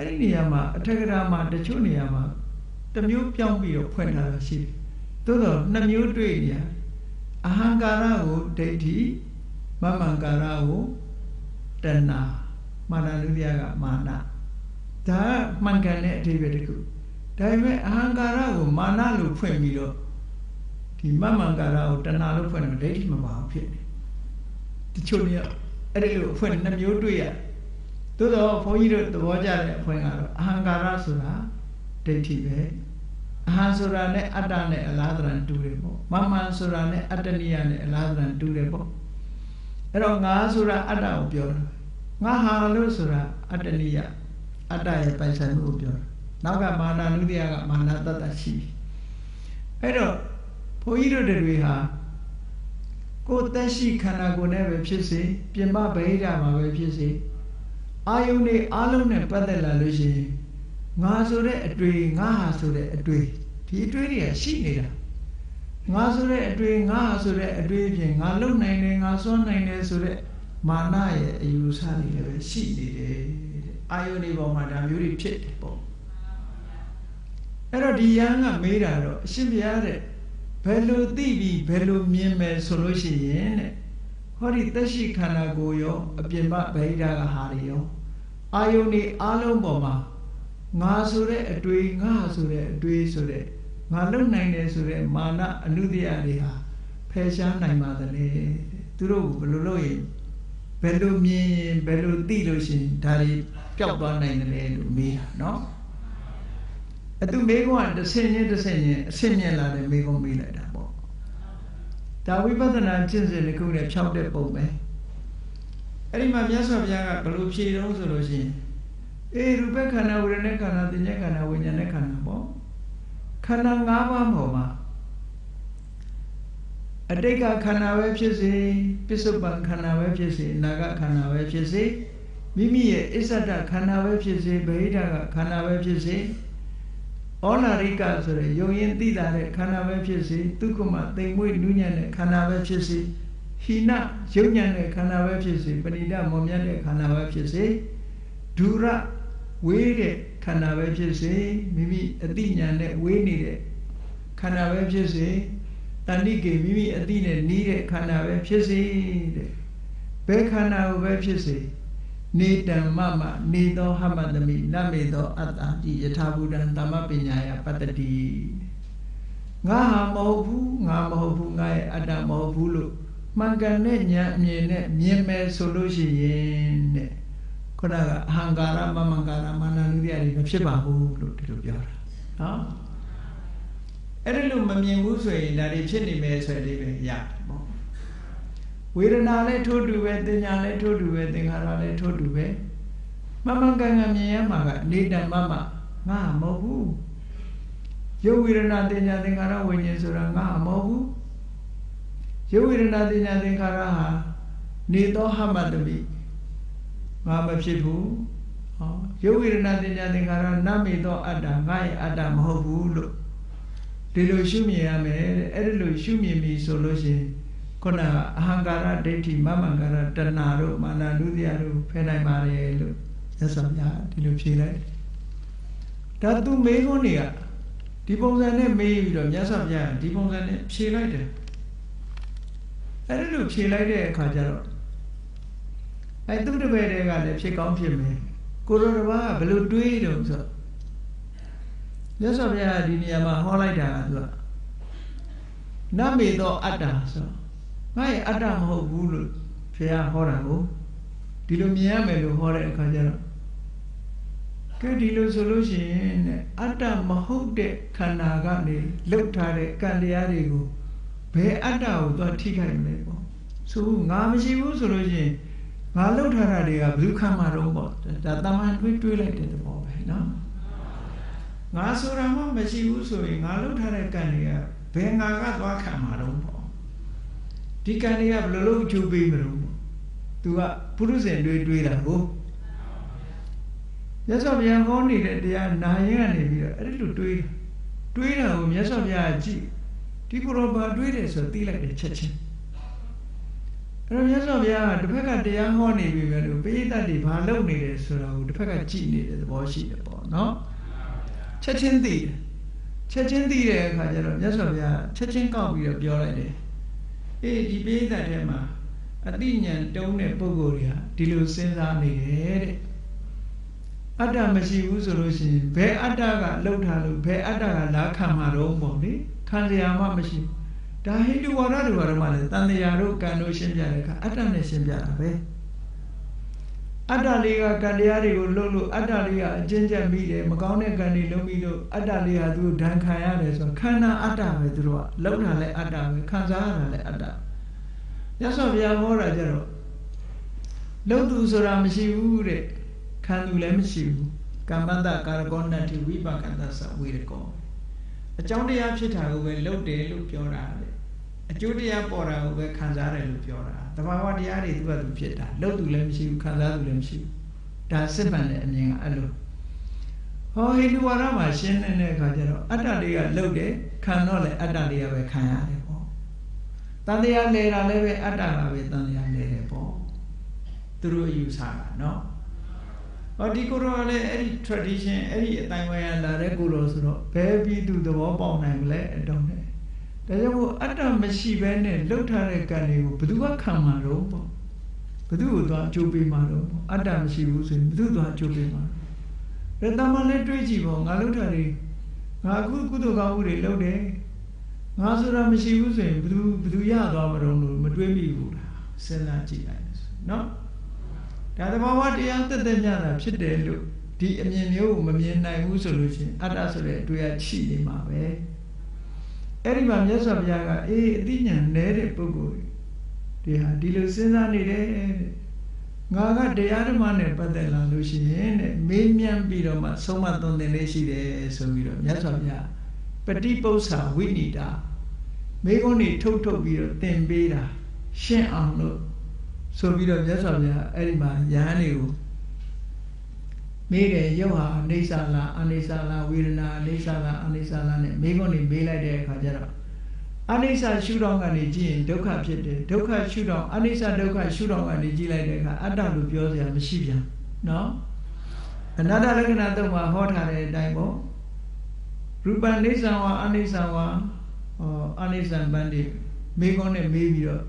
Hari ni ama, terkira ama, tercuci ni ama, termiu piang biru punya sih. Tuh, termiu dua ni. Ahang gara o, jadi, mama gara o, dana, mana ni dia agak mana. Dah mangkane di beriku. Dah me ahang gara o, mana lu punya biru. Di mama gara o, dana lu punya jadi mama punya. Dicunia, ada itu pun enam ribu dua. Tuh tu, poni itu tu wajar le, pun ada. Angkara sura, detibe. Angkara sura ne ada ne aladran dure bo. Mama sura ne ada niya ne aladran dure bo. Erong ngah sura ada upior. Ngah halu sura ada niya, ada ya paisan upior. Naga mana nudi aga mana tatashi. Erong poni itu deruiha. Kau tesi karena kau ne website, pemba bayar mah website. Ayu ne alam ne pada lalu sih. Ngasure adui, ngasure adui. Di adui ni asyik ni lah. Ngasure adui, ngasure adui je. Ngalu nai ne, ngason nai ne sure mana ya urusan ni le, asyik ni le. Ayu ni bawa macam urip cek pun. Eror dia ngah mira lo, siapa? Belu tivi, belu mien solusi ini. Hari tadi karena goyo, abjemba bayar hari yo. Ayo ni alam boma, ngasure dui, ngasure dui sure, ngalun naine sure, mana nudia liha. fai shan nai ma ta ne turo bulu lo ye belu mi belu ti lo shin dari piao ba nai na ne lu mi no atu me go an de sen ye de sen ye sen ye la de me go mi lai da bo da wi pa ta na chin sin ni ku ne piao de pong me ari ma mya so pya ga belu phie dong so lo shin e ru ba khana u re ne khana tin ye khana win ya ne khana bo khana nga ba mo ma Adeka khana we phit se pissupan khana we phit se naga khana we phit se mimi ye issatta khana we phit se bahita khana we phit se onarika so de yong yin ti ta de khana we phit se tukkuma tain mwe nu nyan de khana we phit se hina yong nyan de khana we phit se panita mon myat de khana we phit se dura we de khana we phit se mimi ati nyan de we ni de khana we phit se Tani ke mimi ati ne ni de khana we phit se de be khana ho be phit se ne tam ma ma ne do hamadami na me do atta ti yatha buddhan tama panyaya patati nga ha ma ho bu nga ma ho bu nga ye atta ma ho bu lo man kan ne nya myin ne myin me so lo shin yin de khona ga ahankara mamangara mananuriya ni ma phit ba bu lo di lo pyo da no Ere lu mamien mu soyin da de phit ni me soe le be ya bo wedana le tho tu be tinya le tho tu be thingkhara le tho tu be mamang kan kan mien ya ma ga ne tan ma ma nga mo hu yo wedana tinya thingkhara winyin so ra nga mo hu yo wedana tinya thingkhara ha ne do hamadami nga ma phit bu ha yo wedana tinya thingkhara na me do atta nga ye atta ma ho bu lo Dilo shumye ame, erilo shumye mi soloshi, kona hangara deti mamangara tanaro mana nudiaru penai mare lo, yasamya dilo shire. Tatu megonia, dipongzane meidom yasamya, dipongzane shire de. Erilo shire de kajaro. Ai tuk de bede gale shikam shime, kurorwa belu dui dong so. Biasa biasa di niama holai dah tu, nabi tu ada so, mai ada mahu bulu, saya orang tu, di lu niama lu holai kajar, ke di lu solusi ada mahu dek kanaga ni, lekthare kaliari gu, be ada tu tiga ni gu, so ngam sih gu solusi, ngalau thara dia bukan marung bot, datang hantu itu lagi tu bot, no. Ngaso rama masih usoi ngalu tharakan ya benga ga twa kha ma dong bo dikan ya lolu ju bei ma dong bo tu ga purusen twi twi da ho yasa byan ho ni de tia na yin ga ni bi da ai lu twi twi da ho yasa byan ji di koro ba twi de so ti lai de chet chin ai lu yasa byan da phak ga tia ho ni bi ma lu pi tat ti ba lou ni de so da ho da phak ga ji ni de tabo shi de bo no Cacing ti, cacing ti deh kajar, biasa biasa cacing kau biar biar aja. Eh di beda deh mah, artinya tahun ni pogori ya, dilusin zaman ni. Ada masih usulusin, be ada ga laut halu, be ada ga lakam halu moni, kan dia mah masih. Dah hidup orang luar mana, tanda jaru kanu sembilan ka, ada ni sembilan be. Ada liga kaliari gololu, ada liga jenjang mide, makaunnya kani lomido, ada liga tu dan kaya leso, karena ada betul, laut hale ada, kanzara hale ada. Jasa biasa orang jero, laut tu seorang siu re, kandu lem siu, kamanda karagon nanti wiba kanda sawi rekong. Acau dia apa tahu be laut dia lu piora, acau dia pora be kanzara lu piora. Tawawa dia ada dua tu cerita, laut tu lem siu, kanzara tu lem siu, dah sebenarnya ni yang alu. Oh ini orang macam ni ni kajar, ada dia laut deh, kanol deh, ada dia be kaya deh po. Tanda dia lera le be ada be tanda dia lera po, terus usaha, no. Oh di korang le, eri tradition, eri tanggungan lera kulos lo, baby tu doa pon yang le, dong le. Tapi kalau ada masih banyak, laut hari kali itu berdua kamar rombo, berdua cuci malam, ada masih usin, berdua cuci malam. Rendah malah tujuh jiwa, ngalu hari, ngaku kudu kau rela deh, ငါဆိုတာမရှိဘူးဆိုရင်ဘယ်သူဘယ်သူရသွားမလို့မတွေးမိဘူးလားစဉ်းစားကြည့်လိုက်နော်ဒါသဘာဝတရားတက်တက်ညတာဖြစ်တယ်လို့ဒီအမြင်မျိုးကိုမမြင်နိုင်ဘူးဆိုလို့ရှိရင်အတ္တဆိုတဲ့အတွေ့အထိနေမှာပဲအဲ့ဒီမှာမြတ်စွာဘုရားကအေးအသိဉာဏ်နဲ့တဲ့ပုဂ္ဂိုလ်ဒီဟာဒီလိုစဉ်းစားနေတယ်ငါကတရားဓမ္မနဲ့ပတ်သက်လာလို့ရှိရင်တဲ့မေးမြန်းပြီးတော့မှဆုံးမသွန်သင်လေးရှိတယ်ဆိုပြီးတော့မြတ်စွာဘုရားပฏิပု္ပ္ပာဝိနိတာမေခွန်းတွေထုတ်ထုတ်ပြီးတော့သင်ပေးတာရှင်းအောင်လို့ဆိုပြီးတော့မြတ်စွာဘုရားအဲ့ဒီမှာယဟန်တွေကိုမေးတယ်ယောဟာအိဋ္ဌာလာအနိစ္စလာဝေဒနာအိဋ္ဌာလာအနိစ္စလာနဲ့မေခွန်းတွေမေးလိုက်တဲ့အခါကျတော့အနိစ္စရှုထောင့်ကနေကြည့်ရင်ဒုက္ခဖြစ်တယ်ဒုက္ခရှုထောင့်အနိစ္စဒုက္ခရှုထောင့်ကနေကြည့်လိုက်တဲ့အခါအတ္တလို့ပြောစရာမရှိပြန်နော်အနတ္တလက္ခဏာသုံးပါးဟောထားတဲ့အတိုင်းပေါ့ရူပနိစ္စဝါအနိစ္စဝါဟောအနိစ္စဗန္တိမေကောနဲ့မေးပြီးတော့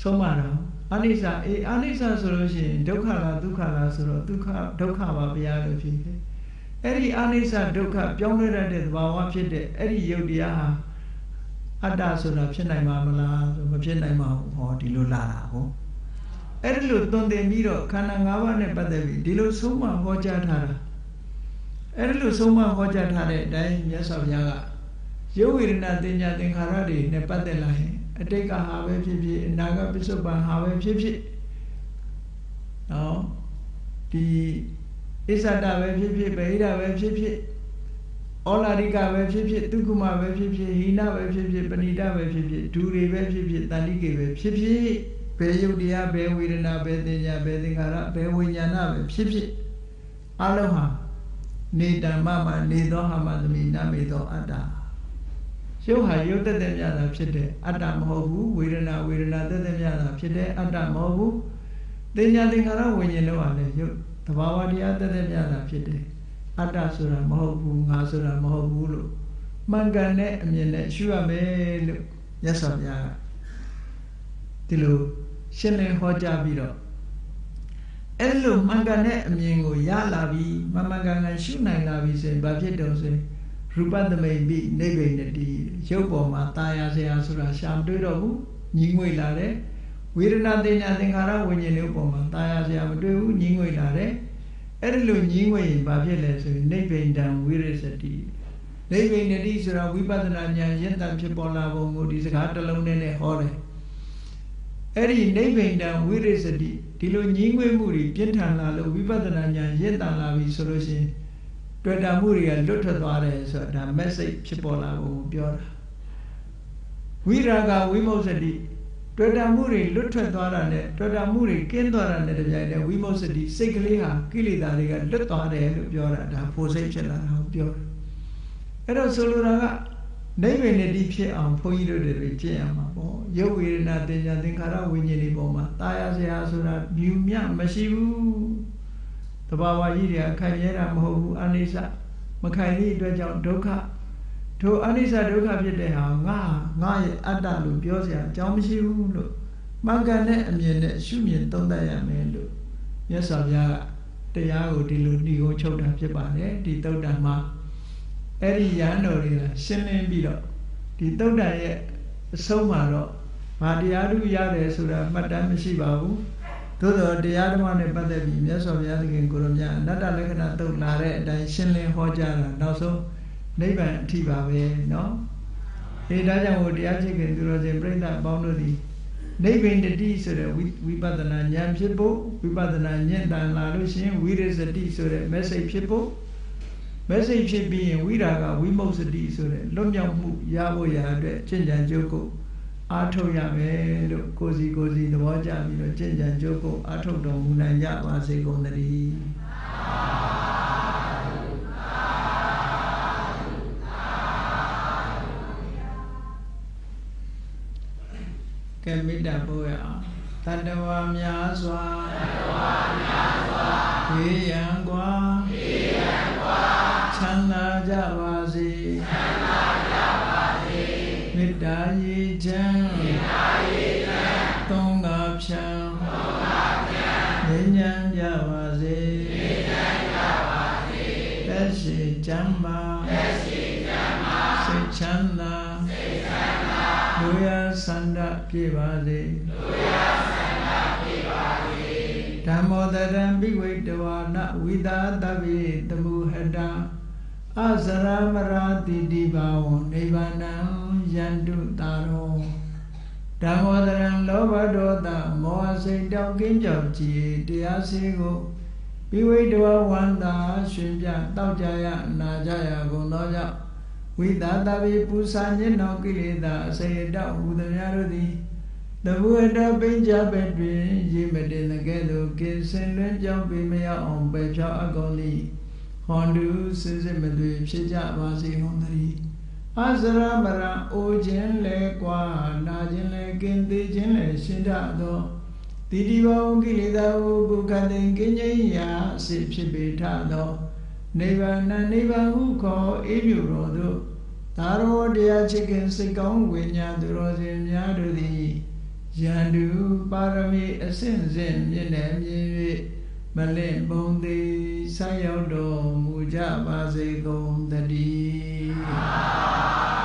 ဆုံးမတာအနိစ္စအေးအနိစ္စဆိုလို့ရှိရင်ဒုက္ခလားဒုက္ခလားဆိုတော့ဒုက္ခဒုက္ခပါဗျာလို့ဖြစ်တယ်အဲ့ဒီအနိစ္စဒုက္ခပြောင်းလဲတတ်တဲ့သဘာဝဖြစ်တဲ့အဲ့ဒီယုတ်တရားဟာအတ္တဆိုတာဖြစ်နိုင်မှာမလားဆိုမဖြစ်နိုင်ပါဘူးဟောဒီလိုလာတာဟုတ်အဲ့ဒီလိုသွန်သင်ပြီးတော့ခန္ဓာ၅ပါးနဲ့ပတ်သက်ပြီးဒီလိုဆုံးမဟောကြားထားတာအဲ့ဒီလိုဆုံးမဟောကြားထားတဲ့အတိုင်းမြတ်စွာဘုရားကရုပ်ဝေဒနာတင်ညာသင်္ခါရတွေနဲ့ပတ်သက်လာရင်အတိတ်ကဟာပဲဖြစ်ဖြစ်အနာဂတ်ပစ္စုပန်ဟာပဲဖြစ်ဖြစ်နော်ဒီအစ္ဆဒပဲဖြစ်ဖြစ်ဗဟိတပဲဖြစ်ဖြစ်ဩလာရိကပဲဖြစ်ဖြစ်ဒုက္ခမပဲဖြစ်ဖြစ်ဟိနပဲဖြစ်ဖြစ်ပဏိတပဲဖြစ်ဖြစ်ဒူတွေပဲဖြစ်ဖြစ်တန်တိကေပဲဖြစ်ဖြစ်ဘယ်ယုတ်တရားဘယ်ဝေဒနာဘယ်သင်ညာဘယ်သင်္ခါရဘယ်ဝိညာဏပဲဖြစ်ဖြစ်အလုံးဟာနေတမ္မမနေသောဟာမသမိနာမေသောအတ္တယုတ်ဟာယုတ်တက်တက်မြတာဖြစ်တဲ့အတ္တမဟုတ်ဘူးဝေဒနာဝေဒနာတက်တက်မြတာဖြစ်တဲ့အတ္တမဟုတ်ဘူးသင်ညာသင်္ခါရဝိညာဉ်တို့ဟာလည်းယုတ်သဘာဝတရားတက်တက်မြတာဖြစ်တယ်အတ္တဆိုတာမဟုတ်ဘူးငါဆိုတာမဟုတ်ဘူးလို့မှန်ကန်တဲ့အမြင်နဲ့ရှုရမယ်လို့မြတ်စွာဘုရားကဒီလိုရှင်းလင်းဟောကြားပြီးတော့အဲ့လိုမှန်ကန်တဲ့အမြင်ကိုရလာပြီးမှန်မှန်ကန်ကန်ရှုနိုင်လာပြီးဆိုရင်ဘာဖြစ်တုံးဆိုရင်ရူပသမိပိနိဗ္ဗိနတိရုပ်ပေါ်မှာตายရာဆရာဆိုတာရှာမတွေ့တော့ဘူးညီငွေလာတယ်ဝေဒနာသင်ညာသင်္ခါရဝิญဉ်တွေပေါ်မှာตายရာဆရာမတွေ့ဘူးညီငွေလာတယ်အဲ့ဒီလိုညီးငွေရင်ဘာဖြစ်လဲဆိုရင်နိဗ္ဗိဒံဝိရစတိနိဗ္ဗိနတိဆိုတာဝိပဿနာဉာဏ်ယဉ်တံဖြစ်ပေါ်လာပုံကိုဒီစကားတစ်လုံးနဲ့ဟောတယ်အဲ့ဒီနိဗ္ဗိဒံဝိရစတိဒီလိုညီးငွေမှုတွေပြင်းထန်လာလို့ဝိပဿနာဉာဏ်ယဉ်တံလာပြီဆိုလို့ရှိရင်တွေ့တာမှုတွေကလွတ်ထွက်သွားတယ်ဆိုတာဒါ message ဖြစ်ပေါ်လာပုံကိုပြောတာဝိရာဂဝိမုစ္စတိတွေ့တာမှုတွေလွတ်ထွက်သွားတာနဲ့တွေ့တာမှုတွေကင်းသွားတာနဲ့တပြိုင်တည်းဝိမုစ္စတိစိတ်ကလေးဟာကိလေသာတွေကလွတ်သွားတယ်လို့ပြောတာဒါဖို့စိတ်ဖြစ်လာတာကိုပြောတာအဲ့တော့ဆိုလိုတာကနိဗ္ဗာန်နဲ့ဒီဖြစ်အောင်ဘုန်းကြီးတို့တွေကြည့်ရမှာပေါ့ရုပ်ဝေဒနာသင်္ညာသင်္ခါရဝိညာဉ်တွေပေါ်မှာตายဆရာဆိုတာမြူမြမရှိဘူးတဘာဝကြီးတွေအခိုင်အတန့်မဟုတ်ဘူးအနိစ္စမခိုင်သေးတဲ့အတွက်ကြောင့်ဒုက္ခထိုအနိစ္စဒုက္ခဖြစ်တဲ့ဟာငါငါရဲ့အတ္တလို့ပြောစရာအကြောင်းမရှိဘူးလို့မှန်ကန်တဲ့အမြင်နဲ့ရှုမြင်သုံးသပ်ရမယ်လို့မြတ်စွာဘုရားကတရားကိုဒီလိုနှိဟောချုပ်တာဖြစ်ပါတယ်ဒီသုတ္တန်မှာအဲ့ဒီရဟန်းတော်တွေကရှင်းလင်းပြီးတော့ဒီသုတ္တန်ရဲ့အဆုံးမှာတော့ဘာတရားဓုရတယ်ဆိုတာမှတ်တမ်းမရှိပါဘူးသို့တော်တရားဓမ္မနဲ့ပတ်သက်ပြီးမြတ်စွာဘုရားသခင်ကိုရမြတ်အနတ္တလက္ခဏာသုံးလာတဲ့အတိုင်းရှင်းလင်းဟောကြားတာနောက်ဆုံးနိဗ္ဗာန်အထိပါပဲเนาะအဲဒါကြောင့်ဟိုတရားချစ်ခင်သူတော်စင်ပြိဿအပေါင်းတို့ဒီနိဗ္ဗာန်တတိဆိုတဲ့ဝိပဿနာဉာဏ်ဖြစ်ဖို့ဝိပဿနာဉာဏ်တန်လာလို့ရှင်ဝိရစတိဆိုတဲ့ message ဖြစ်ဖို့ message ဖြစ်ပြီးရင်ဝိရာဂဝိမုစ္စတိဆိုတဲ့လွတ်မြောက်မှုရဖို့ရအတွက်ကျင့်ကြံကြိုးကိုအားထုတ်ရမယ်လို့ကိုစီကိုစီသဘောကျပြီးတော့ကျင့်ကြံကြိုးကိုအားထုတ်တော်မူနိုင်ရပါစေကုန်သတည်းကဲမေတ္တာပို့ရအောင်တတဝါများစွာတတဝါများစွာဘေးရန်กว่าဘေးရန်กว่าချမ်းသာကြပါစေချမ်းသာကြပါစေမေတ္တာရည်ချမ်းမေတ္တာရည်ချမ်းသုံးပါးဖြံသုံးပါးဖြံဉာဏ်ဉာဏ်ကြပါစေဉာဏ်ဉာဏ်ကြပါစေသက်ရှိချမ်းသာသက်ရှိချမ်းသာစိတ်ချမ်းသာစိတ်ချမ်း Duya Wita tapi pusanya nokilita saya dak udahnya rudi, tapi ada pinjam peduli jika dengan kesan lenjau pemaya ompe cak agoli, hondu sesemadu sejak masih hondri, asra bara ojen lekwa najen lekenti jen le sejak do, tidi bau kilita bukan dengkenya ya sip sebeta do. Nirvana nirvahu ko ilurodu taro dia chicken sikong winya durozi nyadudi jandu parami asin zin yenem yewi malin bondi sayodo muja base gondadi.